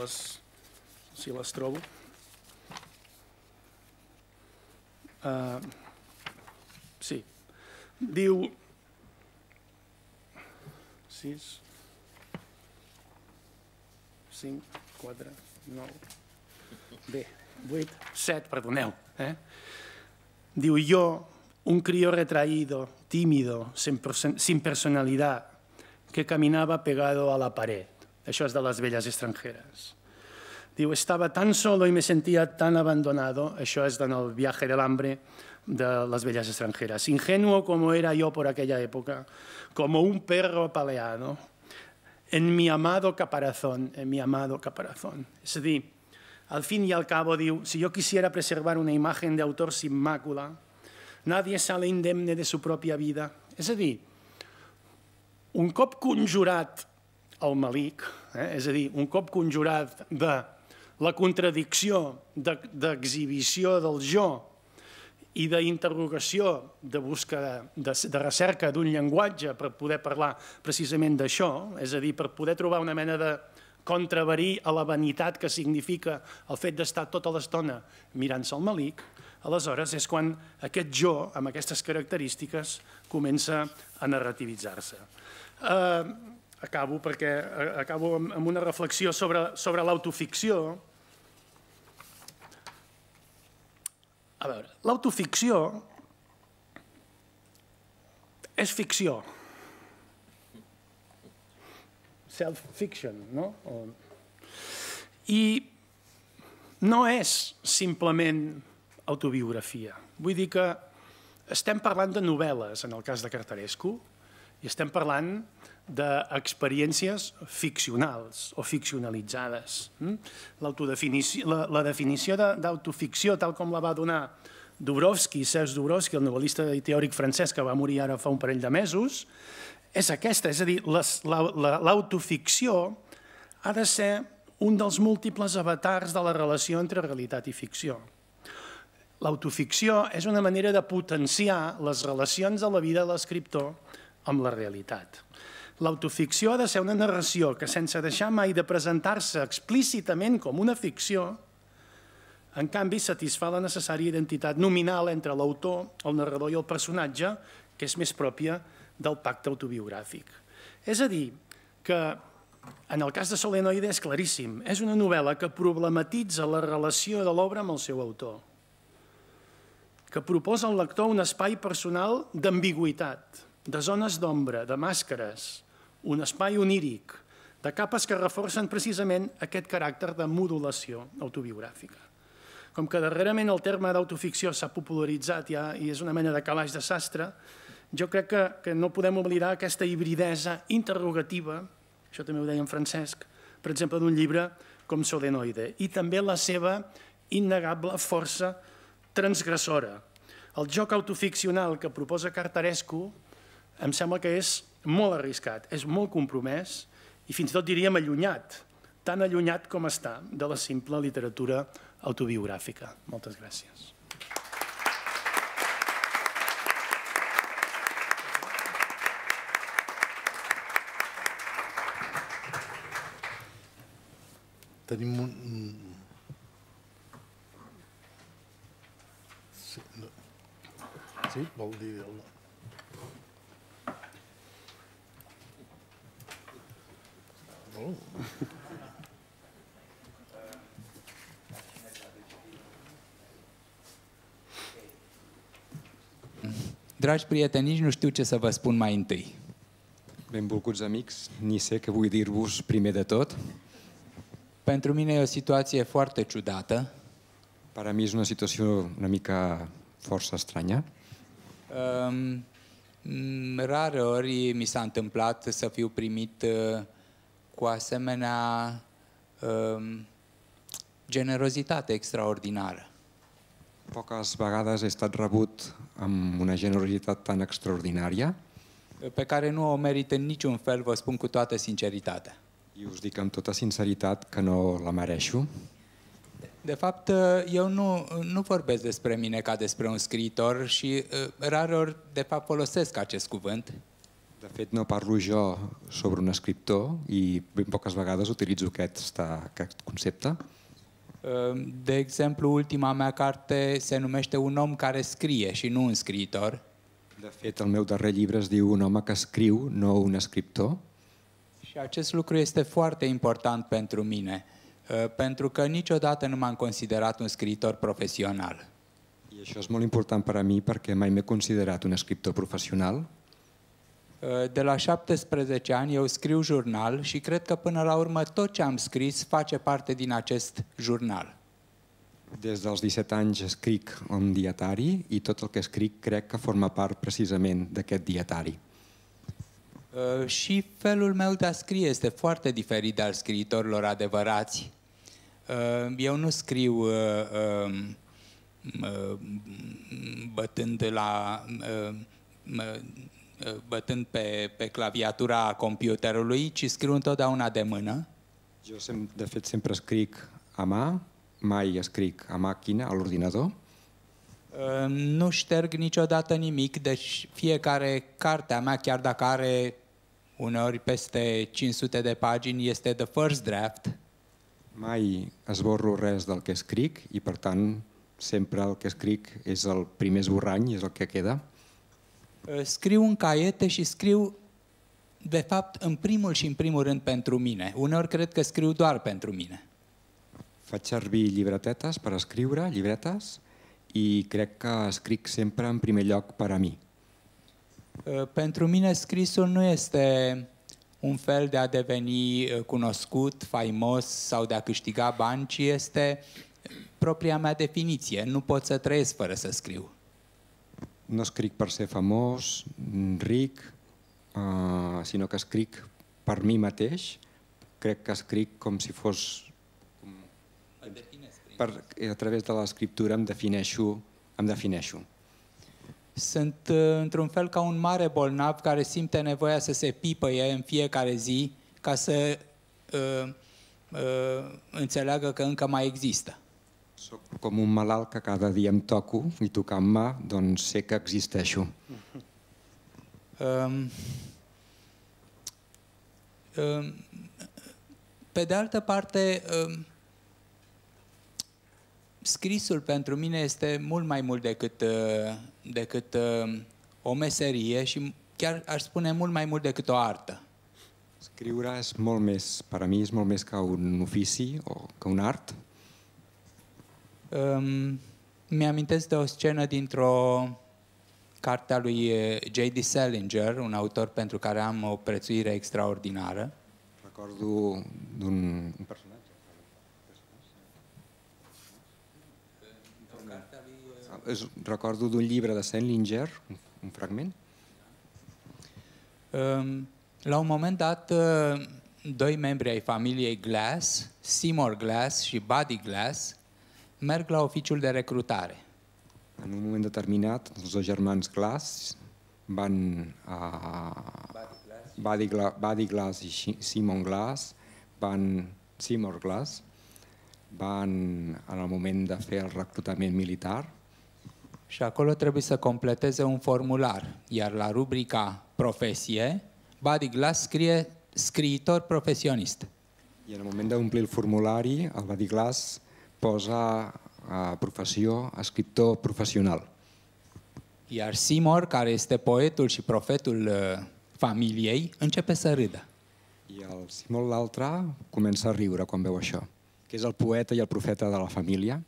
les trobo. Sí. Diu... Sis... 5, 4, 9, 8, 7, perdoneu. Diu, jo, un crío retraído, tímido, sin personalidad, que caminaba pegado a la pared. Això és de Las bellas extranjeras. Diu, estaba tan solo y me sentía tan abandonado, això és en el viaje del hambre de Las bellas extranjeras. Ingenuo como era yo por aquella época, como un perro paleado, en mi amado caparazón, en mi amado caparazón. Es decir, al fin y al cabo, digo, si yo quisiera preservar una imagen de autor sin mácula, nadie sale indemne de su propia vida. És a dir, un cop conjurat el malic, és a dir, un cop conjurat de la contradicció d'exhibició del jo i d'interrogació, de recerca d'un llenguatge per poder parlar precisament d'això, és a dir, per poder trobar una mena de contraverí a la vanitat que significa el fet d'estar tota l'estona mirant-se el malic, aleshores és quan aquest jo, amb aquestes característiques, comença a narrativitzar-se. Acabo amb una reflexió sobre l'autoficció. A veure, l'autoficció és ficció. Self-fiction, no? I no és simplement autobiografia. Vull dir que estem parlant de novel·les, en el cas de Cărtărescu, i estem parlant d'experiències ficcionals o ficcionalitzades. La definició d'autoficció, tal com la va donar Dubrovsky, Serge Dubrovsky, el novel·lista i teòric francès que va morir ara fa un parell de mesos, és aquesta, és a dir, l'autoficció ha de ser un dels múltiples avatars de la relació entre realitat i ficció. L'autoficció és una manera de potenciar les relacions de la vida de l'escriptor amb la realitat. L'autoficció ha de ser una narració que, sense deixar mai de presentar-se explícitament com una ficció, en canvi satisfà la necessària identitat nominal entre l'autor, el narrador i el personatge, que és més pròpia del pacte autobiogràfic. És a dir, que en el cas de Solenoide és claríssim, és una novel·la que problematitza la relació de l'obra amb el seu autor, que proposa al lector un espai personal d'ambigüitat, de zones d'ombra, de màscares, un espai oníric, de capes que reforcen precisament aquest caràcter de modulació autobiogràfica. Com que darrerament el terme d'autoficció s'ha popularitzat ja i és una mena de calaix de sastre, jo crec que no podem oblidar aquesta hibridesa interrogativa, això també ho deia en Francesc, per exemple, d'un llibre com Solenoide, i també la seva innegable força transgressora. El joc autoficcional que proposa Cărtărescu em sembla que és molt arriscat, és molt compromès i fins i tot diríem allunyat, tan allunyat com està de la simple literatura autobiogràfica. Moltes gràcies. Tenim un... Sí, vol dir el nom. Dragi prieteni, nici nu știu ce să vă spun mai întâi. Benvolcuți amici, ni se că voi dir-vos prime de tot. Pentru mine e o situație foarte ciudată. Para mí es una situación una mica força strania. Rare ori mi s-a întâmplat să fiu primit cu asemenea generozitate extraordinară. Pocas vegades he estat rebut amb una generositat tan extraordinària pe care nu o merit în niciun fel, vă spun cu toată sinceritatea. I us dic amb tota sinceritat că nu la mereixo. De fapt, eu nu vorbesc despre mine ca despre un scriitor și rareori, de fapt, folosesc acest cuvânt. De fet, no parlo jo sobre un escriptor i ben poques vegades utilitzo aquest concepte. De exemplu, ultima mea carte se numește Un om care scrie și nu un scriitor. De fet, el meu darrer llibre es diu Un home que escriu, no un escriptor. Și acest lucru este foarte important pentru mine, pentru că niciodată nu m-am considerat un scriitor profesional. I això és molt important per a mi perquè mai m'he considerat un escriptor profesional. De la 17 ani eu scriu jurnal și cred că până la urmă tot ce am scris face parte din acest jurnal. Des dels 17 anys escric un dietari i tot el que escric crec que forma part precisament d'aquest dietari. Și felul meu de a scrie este foarte diferit al scriitorilor adevărați. Eu nu scriu bătând pe claviatura computerului, ci scriu întotdeauna de mână. Jo, de fet, sempre escric a mà, mai escric a màquina, a l'ordinador. Nu șterg niciodată nimic, deci fiecare cartea mea, chiar dacă are uneori peste 500 de pagini, este the first draft. Mai esborro res del que escric i, per tant, sempre el que escric és el primer esborrany, és el que queda. Scriu în caiete și scriu, de fapt, în primul și în primul rând pentru mine. Uneori cred că scriu doar pentru mine. Faig servir llibretetes per escriure, llibretes, i crec que escric sempre en primer lloc per a mi. Pentru mine scrisul nu este un fel de a deveni cunoscut, faimos sau de a câștiga bani, ci este propria mea definiție. Nu pot să trăiesc fără să scriu. No escric per ser famós, ric, sinó que escric per mi mateix. Crec que escric com si fos... A través de l'escriptura em defineixo. Sunt într-un fel ca un mare bolnav care simte nevoia să se pipăie în fiecare zi ca să înțeleagă că încă mai există. Soc com un malalt que cada dia em toco i tocant-me, doncs sé que existeixo. Pe de altă parte, scrisul pentru mine este mult mai mult decât o meserie și chiar aș spune mult mai mult decât o artă. Scriure és molt més, per a mi és molt més que un ofici o que un art. Mi-amintesc de o scenă dintr-o carte a lui J.D. Salinger, un autor pentru care am o prețuire extraordinară. Recordo d'un personatge. Recordo d'un llibre de Salinger, un fragment. La un moment dat, doi membri ai familiei Glass, Seymour Glass și Buddy Glass, merg la oficiul de recrutare. En un moment determinat, els dos germans Glass van a... Buddy Glass i Seymour Glass van en el moment de fer el reclutament militar. Și acolo trebuie să completeze un formular, iar la rubrica profesie, Buddy Glass scrie scriitor profesionist. I en el moment d'omplir el formulari, el Buddy Glass posa professió escriptor professional. Iar Seymour, care este poetul și profetul familiei, începe să râdă. I el Seymour, l'altre, comença a riure quan veu això, que és el poeta i el profeta de la família.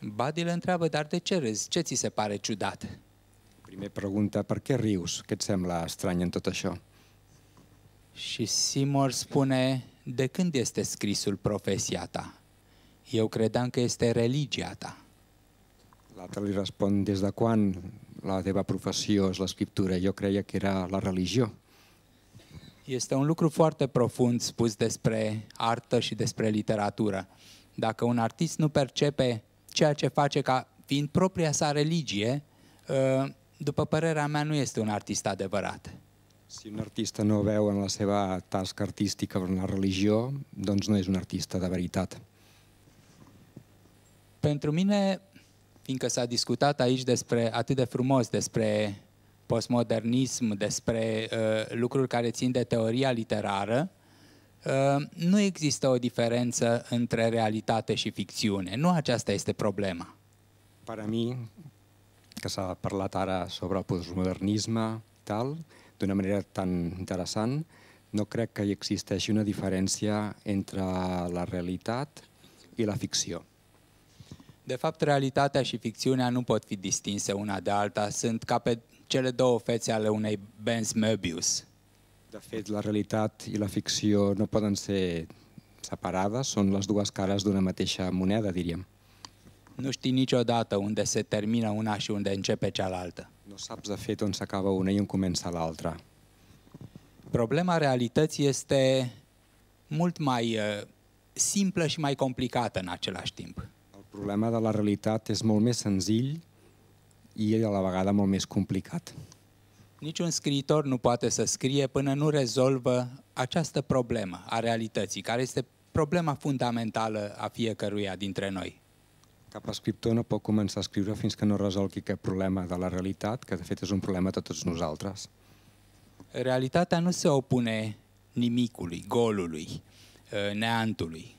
Buddy l'entreabă, dar de ce râzi? Ce ți se pare ciudat? Primer pregunta, per què rius? Què et sembla estrany en tot això? Și Seymour spune, de când este scrisul profesia ta? Eu credeam că este religia ta. L'altre li respon, des de quan la teva professió és l'escriptura? Jo creia que era la religió. Este un lucru foarte profund spus despre artă și despre literatură. Dacă un artist nu percepe ceea ce face ca fiind propria sa religie, după părerea mea, nu este un artist adevărat. Si un artista no veu en la seva tasca artística una religió, doncs no és un artista de veritat. Pentru mine, fiindcă s-a discutat aici atât de frumos despre postmodernism, despre lucruri care țin de teoria literară, nu există o diferență între realitate și ficțiune. Nu aceasta este problema. Per a mi, que s'ha parlat ara sobre el postmodernisme tal, d'una manera tan interessant, no crec que hi existeixi una diferència entre la realitat i la ficció. De fapt, realitatea și ficțiunea nu pot fi distinse una de alta. Sunt ca pe cele două fețe ale unei benzi Möbius. De fet, la realitat i la ficció no poden ser separades són les dues cares d'una mateixa moneda, diríem. No știi niciodată unde se termină una și unde începe cealaltă. No saps, de fet, on s'acaba una i on comença l'altra. Problema realității este mult mai simplă și mai complicată în același timp. El problema de la realitat és molt més senzill i, a la vegada, molt més complicat. Niciun scriitor nu poate să scrie până nu rezolvă această problemă a realității, care este problema fundamentală a fiecăruia dintre noi. Cap escriptor no pot començar a escriure fins que no resolgui aquest problema de la realitat, que de fet és un problema de tots nosaltres. Realitatea nu se opune nimicului, golului, neantului.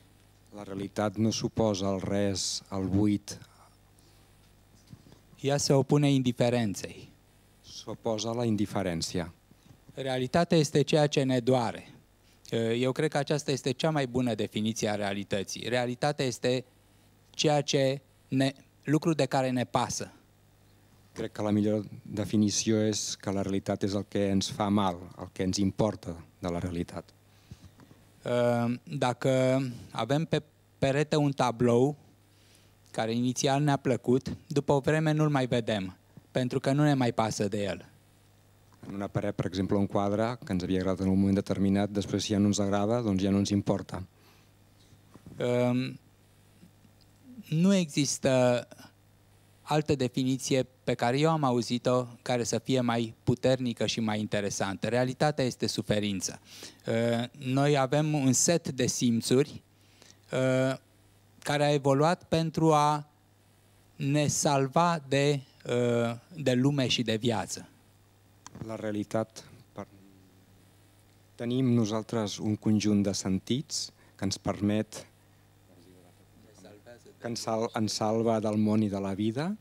La realitat no suposa el res, el buit. Ea se opune indiferenței. S'oposa a la indiferència. Realitatea este ceea ce ne doare. Eu cred că aceasta este cea mai bună definiție a realității. Realitatea este ceea ce lucru de care ne pasă. Crec que la millor definició és que la realitat és el que ens fa mal, el que ens importa de la realitat. Dacă avem pe perete un tablou care inițial ne-a plăcut, după o vreme nu-l mai vedem, pentru că nu ne mai pasă de el. En una paret, per exemple, un quadre que ens havia agradat en un moment determinat, després si ja no ens agrada, doncs ja no ens importa. Nu există altă definiție pe care eu am auzit-o care să fie mai puternică și mai interesantă. Realitatea este suferință. Noi avem un set de simțuri care a evoluat pentru a ne salva de lume și de viață. La realitat, tenim nosaltres un conjunt de sentits que ens permet que ens salva del món i de la vida.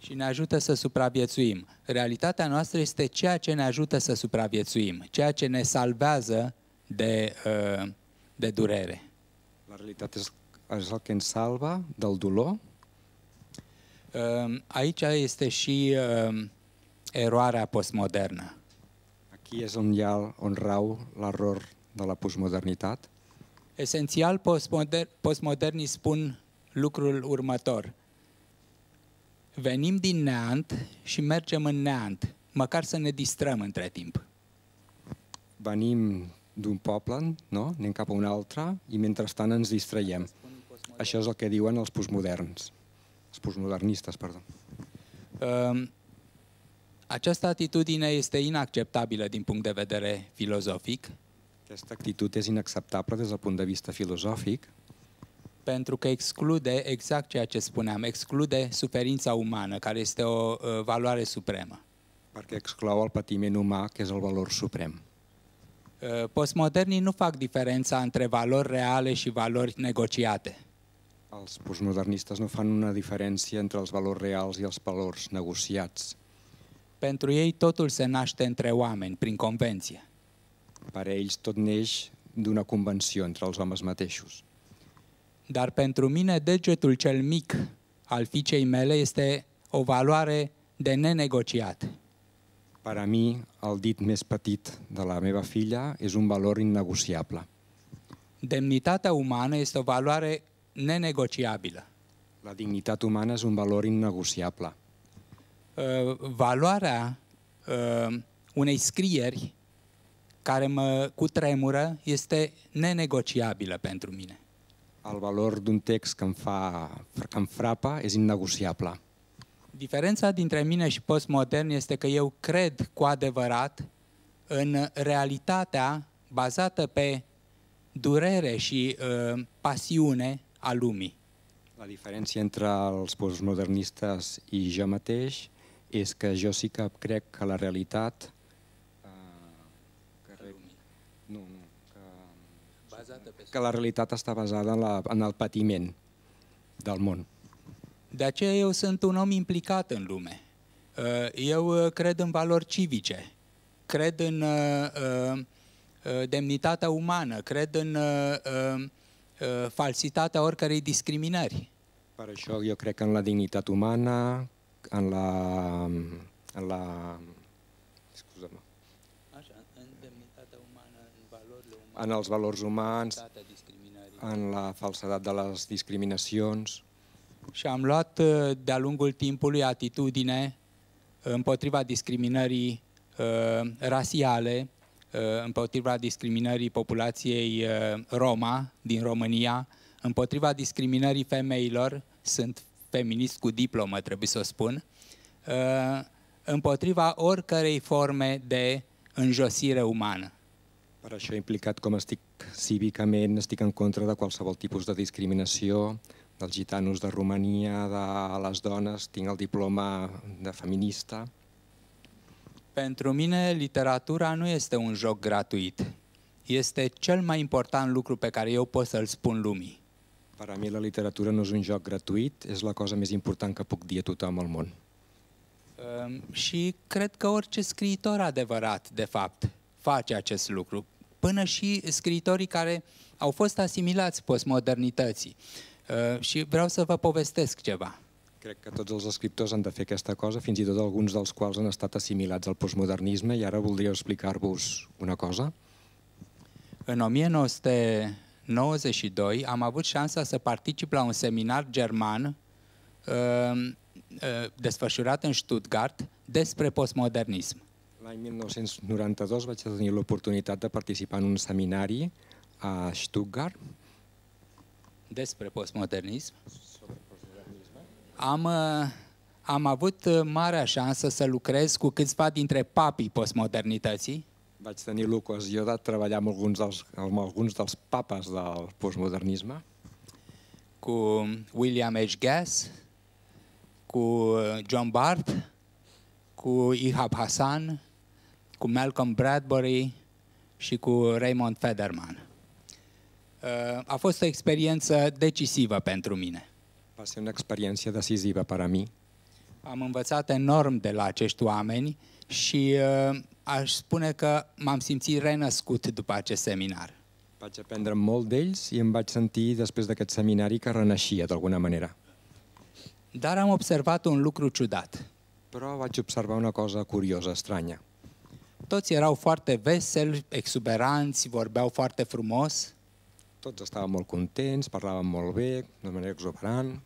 Și ne ajută să supraviețuim. Realitatea noastră este ceea ce ne ajută să supraviețuim, ceea ce ne salvează de durere. La realitat és el que ens salva del dolor. Aici este și eroarea postmodernă. Aquí és on rau l'error de la postmodernitat. Esențial, postmodernii spun lucrul următor. Venim din neant și mergem în neant, măcar să ne distrăm între timp. Venim d'un poble, no? Anem cap a un altre i mentrestant ens distraiem. Això és el que diuen els postmoderns, els postmodernistes, perdó. Această atitudine este inacceptabilă din punct de vedere filozofic. Aquesta actitud és inacceptable des del punt de vista filosòfic. Pentru că exclude exact ceea ce spuneam, exclude suferința umană, care este o valoare supremă. Perquè exclou el patiment umà, que és el valor suprem. Postmodernii nu fac diferența între valori reale și valori negociate. Els postmodernistes no fan una diferència entre els valors reals i els valors negociats. Pentru ei totul se naște între oameni, prin convenție. Per ells tot neix d'una convenció entre els homes mateixos. Dar pentru mine degetul cel mic al fiicei mele este o valoare de nenegociat. Per a mi, el dit més petit de la meva filla és un valor innegociable. Demnitatea umană este o valoare nenegociabilă. La dignitat humana és un valor innegociable. Valoarea unei scrieri care mă cutremură este nenegociabilă pentru mine. El valor d'un text que em frapa és innegociable. Diferența dintre mine și postmodern este că eu cred cu adevărat în realitatea bazată pe durere și pasiune a lumii. La diferència entre els postmodernistes i jo mateix és que jo sí que crec que la realitat que la realitat està basada en el patiment del món. De aceea eu sunt un om implicat în lume. Eu cred în valori civice, cred în demnitatea umană, cred în falsitatea oricărei discriminări. Per això jo crec en la dignitat humana, en la... en els valors humans, în la falsedat de les discriminacions. Și am luat de-a lungul timpului atitudine împotriva discriminării rasiale, împotriva discriminării populației Roma din România, împotriva discriminării femeilor, sunt feminist cu diplomă, trebuie să o spun, împotriva oricărei forme de înjosire umană. Per això he implicat com estic cívicament, estic en contra de qualsevol tipus de discriminació, dels gitanos de Romania, de les dones, tinc el diploma de feminista. Pentru mine, literatura nu este un joc gratuit. Este cel mai important lucru pe care eu pot să-l spun lumii. Per a mi, la literatura nu és un joc gratuit, és la cosa més important que puc dir a tothom al món. Și cred că orice scriitor adevărat, de fapt, face acest lucru. Până și scriitorii care au fost asimilați postmodernității. Și vreau să vă povestesc ceva. Cred que tots els escriptors han de fer aquesta cosa, fins i tot alguns dels quals han estat assimilats al postmodernisme, i ara voldria explicar-vos una cosa. În 1992 am avut șansa să particip la un seminar german desfășurat în Stuttgart despre postmodernism. L'any 1992 vaig tenir l'oportunitat de participar en un seminari a Stuttgart despre postmodernism. Am avut marea șansă să lucrez cu câțiva dintre papii postmodernității. Vaig tenir l'ocasió de treballar amb alguns dels papes del postmodernisme. Cu William H. Gass, cu John Barth, cu Ihab Hassan, cu Malcolm Bradbury și cu Raymond Federman. A fost o experiență decisivă pentru mine. Va ser una experiență decisivă pentru mine. Am învățat enorm de la acești oameni și aș spune că m-am simțit renăscut după acest seminar. Vaig aprendre molt d'ells i em vaig sentir, després d'aquest seminari, que renaixia d'alguna manera. Dar am observat un lucru ciudat. Però vaig observar una cosa curiosa, estranya. Toți erau foarte veseli, exuberanți, vorbeau foarte frumos. Tots estàvem molt contents, parlàvem molt bé, de manera exuberant.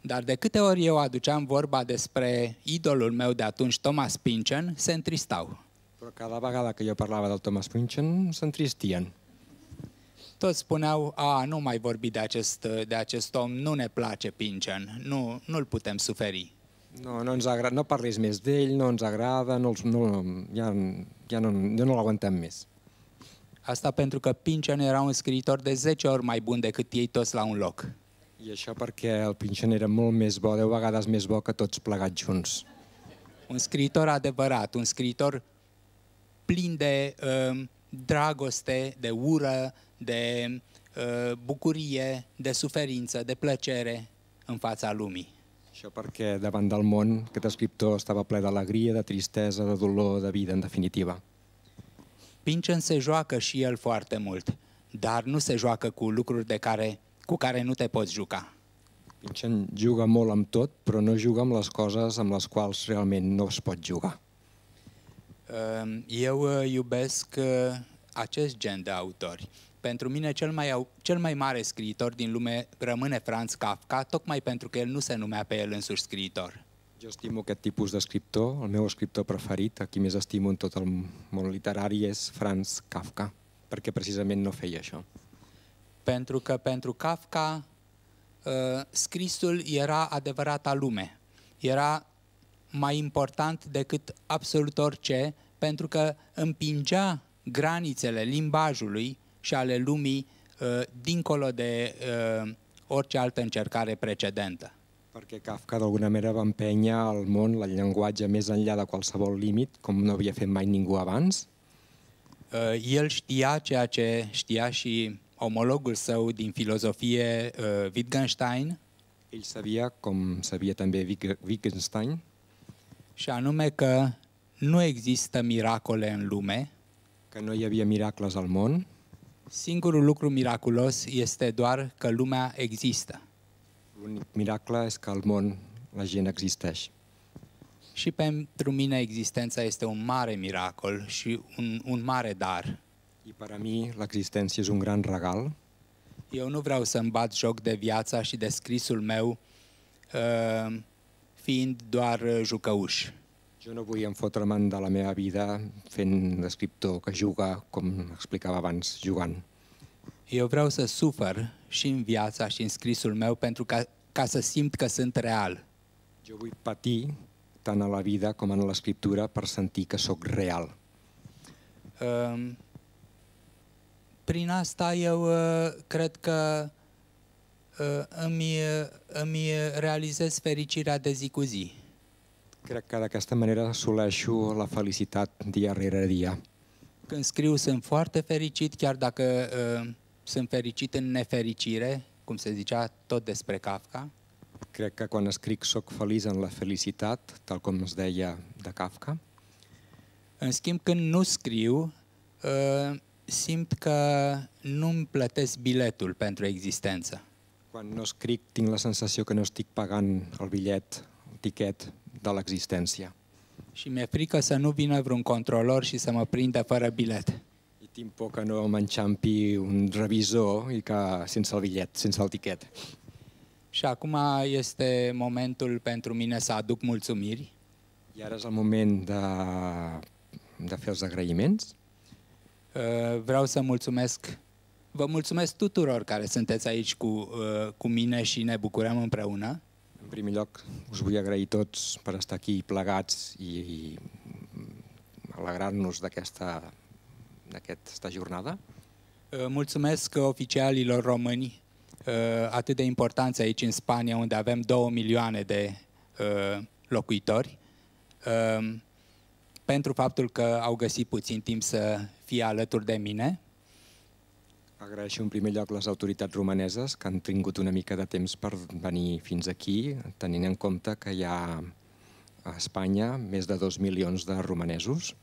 Dar de câte ori eu aduceam vorba despre idolul meu de atunci, Thomas Pynchon, se întristau. Però cada vegada que jo parlava del Thomas Pynchon, s'entristien. Toți spuneau, a, nu mai vorbi de acest om, nu ne place Pynchon, nu-l putem suferi. No parlis més d'ell, no ens agrada, ja no l'aguantem més. Asta pentru că Pynchon era un scriitor de 10 ori mai bun decât ei toți la un loc. I això perquè el Pynchon era molt més bo, 10 vegades més bo que tots plegats junts. Un scriitor adevărat, un scriitor plin de dragoste, de ură, de bucurie, de suferință, de plăcere în fața lumii. Això perquè davant del món aquest escriptor estava ple d'alegria, de tristesa, de dolor, de vida, en definitiva. Pynchon se joacă și el foarte mult, dar nu se joacă cu lucruri cu care nu te poți juca. Pynchon juga molt amb tot, però no juga amb les coses amb les quals realment no es pot jugar. Eu iubesc acest gen de autori. Pentru mine, cel mai mare scriitor din lume rămâne Franz Kafka, tocmai pentru că el nu se numea pe el însuși scriitor. Jo estimo aquest tipus d'escriptor, el meu escriptor preferit, a qui més estimo en tot el món literari és Franz Kafka, perquè precisament no feia això. Pentru că pentru Kafka scrisul era adevărata lume, era mai important decât absolut orice, pentru că împingea granițele limbajului și ale lumii dincolo de orice altă încercare precedentă. Perquè Kafka, d'alguna manera, va empènyer al món el llenguatge més enllà de qualsevol límit, com no havia fet mai ningú abans. El știa ceea ce știa și omologul său din filozofie, Wittgenstein. Ell sabia, com sabia també Wittgenstein. Și anume că nu există miracole în lume. Că nu hi havia miracles al món. Singurul lucru miraculos este doar că lumea există. L'únic miracle és que al món la gent existeix. Și pentru mine existența este un mare miracol și un mare dar. I per a mi l'existència és un gran regal. Eu nu vreau să-mi bat joc de viața și de scrisul meu fiind doar jucăuș. Jo no vull enfotre-me'n de la meva vida fent l'escriptor que juga, com explicava abans, jugant. Eu vreau să sufăr și în viața și în scrisul meu pentru ca să simt că sunt real. Jo vull patir tant a la vida com en l'escriptura per sentir que sóc real. Prin asta eu cred că îmi realizez fericirea de zi cu zi. Cred că d'aquesta manera assoleixo la felicitat dia rere dia. Când scriu sunt foarte fericit, chiar dacă sunt fericit în nefericire, cum se zicea tot despre Kafka. Cred că quan escric soc feliç en la felicitat, tal com es deia de Kafka. În schimb, când nu scriu, simt că nu-mi plătesc biletul pentru existență. Quan no escric, tinc la sensació que no estic pagant el bitllet, el tiquet de l'existència. Și mi-e frică să nu vină vreun controlor și să mă prindă fără bilet. I tinc por que no m'enxampi un revisor i que sense el bitllet, sense el tiquet. Și acum este momentul pentru mine să aduc mulțumiri. I ara és el moment de fer els agraïments. Vreau să mulțumesc, vă mulțumesc tuturor care sunteți aici cu mine și ne bucurăm împreună. În primul loc, us vull agrair tots per estar aquí plegats i alegrar-nos d'aquesta jornada. Mulțumesc oficialilor români atât de importanți aici în Spania, unde avem 2 milioane de locuitori, pentru faptul că au găsit puțin timp să fie alături de mine. Agraeixo en primer lloc les autoritats romaneses que han tingut una mica de temps per venir fins aquí, tenint en compte que hi ha a Espanya més de 2 milions de romanesos.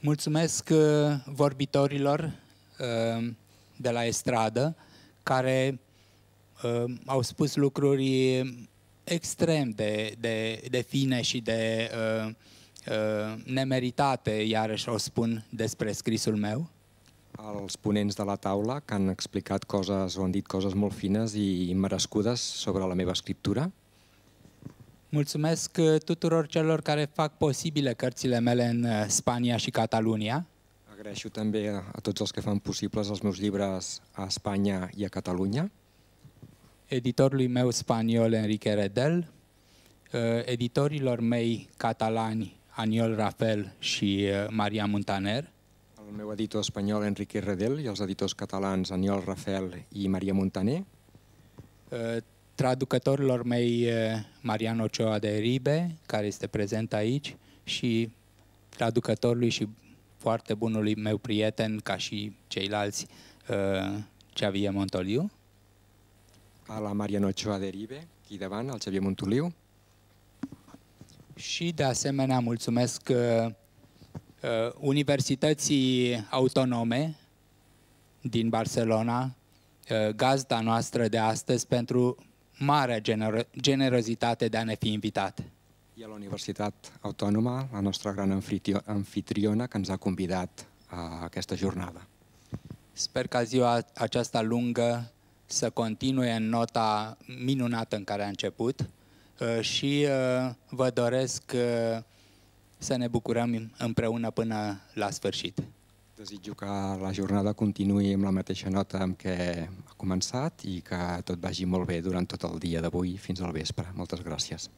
Mulțumesc vorbitorilor de la estradă care au spus lucruri extrem de fine și de nemeritate, iarăși o spun, despre scrisul meu. Els ponents de la taula que han explicat coses o han dit coses molt fines i merescudes sobre la meva escriptura. Mulțumesc tuturor celor care fac posibile cărțile mele în Spania și Catalunya. Agraeixo també a tots els que fan possibles els meus llibres a Espanya i a Catalunya. Editorului meu espanyol, Enrique Redel, editorilor mei catalani, Aniol Rafel și Maria Montaner. El meu editor espanyol, Enrique Redel, i els editors catalans, Aniol Rafel i Maria Montaner. Traducătorilor mei, Mariano Ochoa de Ribe, care este prezent aici, și traducătorului și foarte bunului meu prieten, ca și ceilalți, Xavier Montoliu. A la Mariano Ochoa de Ribe, aquí davant, el Xavier Montoliu. Și, de asemenea, mulțumesc Universității Autonome din Barcelona, gazda noastră de astăzi, pentru marea generozitate de a ne fi invitat. I a la Universitat Autònoma, la nostra gran anfitriona, que ens ha convidat a aquesta jornada. Sper ca ziua aceasta lungă să continue în nota minunată în care a început și vă doresc să ne bucurăm împreună până la sfârșit. Desitjo que la jornada continuï amb la mateixa nota amb què ha començat i que tot vagi molt bé durant tot el dia d'avui fins al vespre. Moltes gràcies.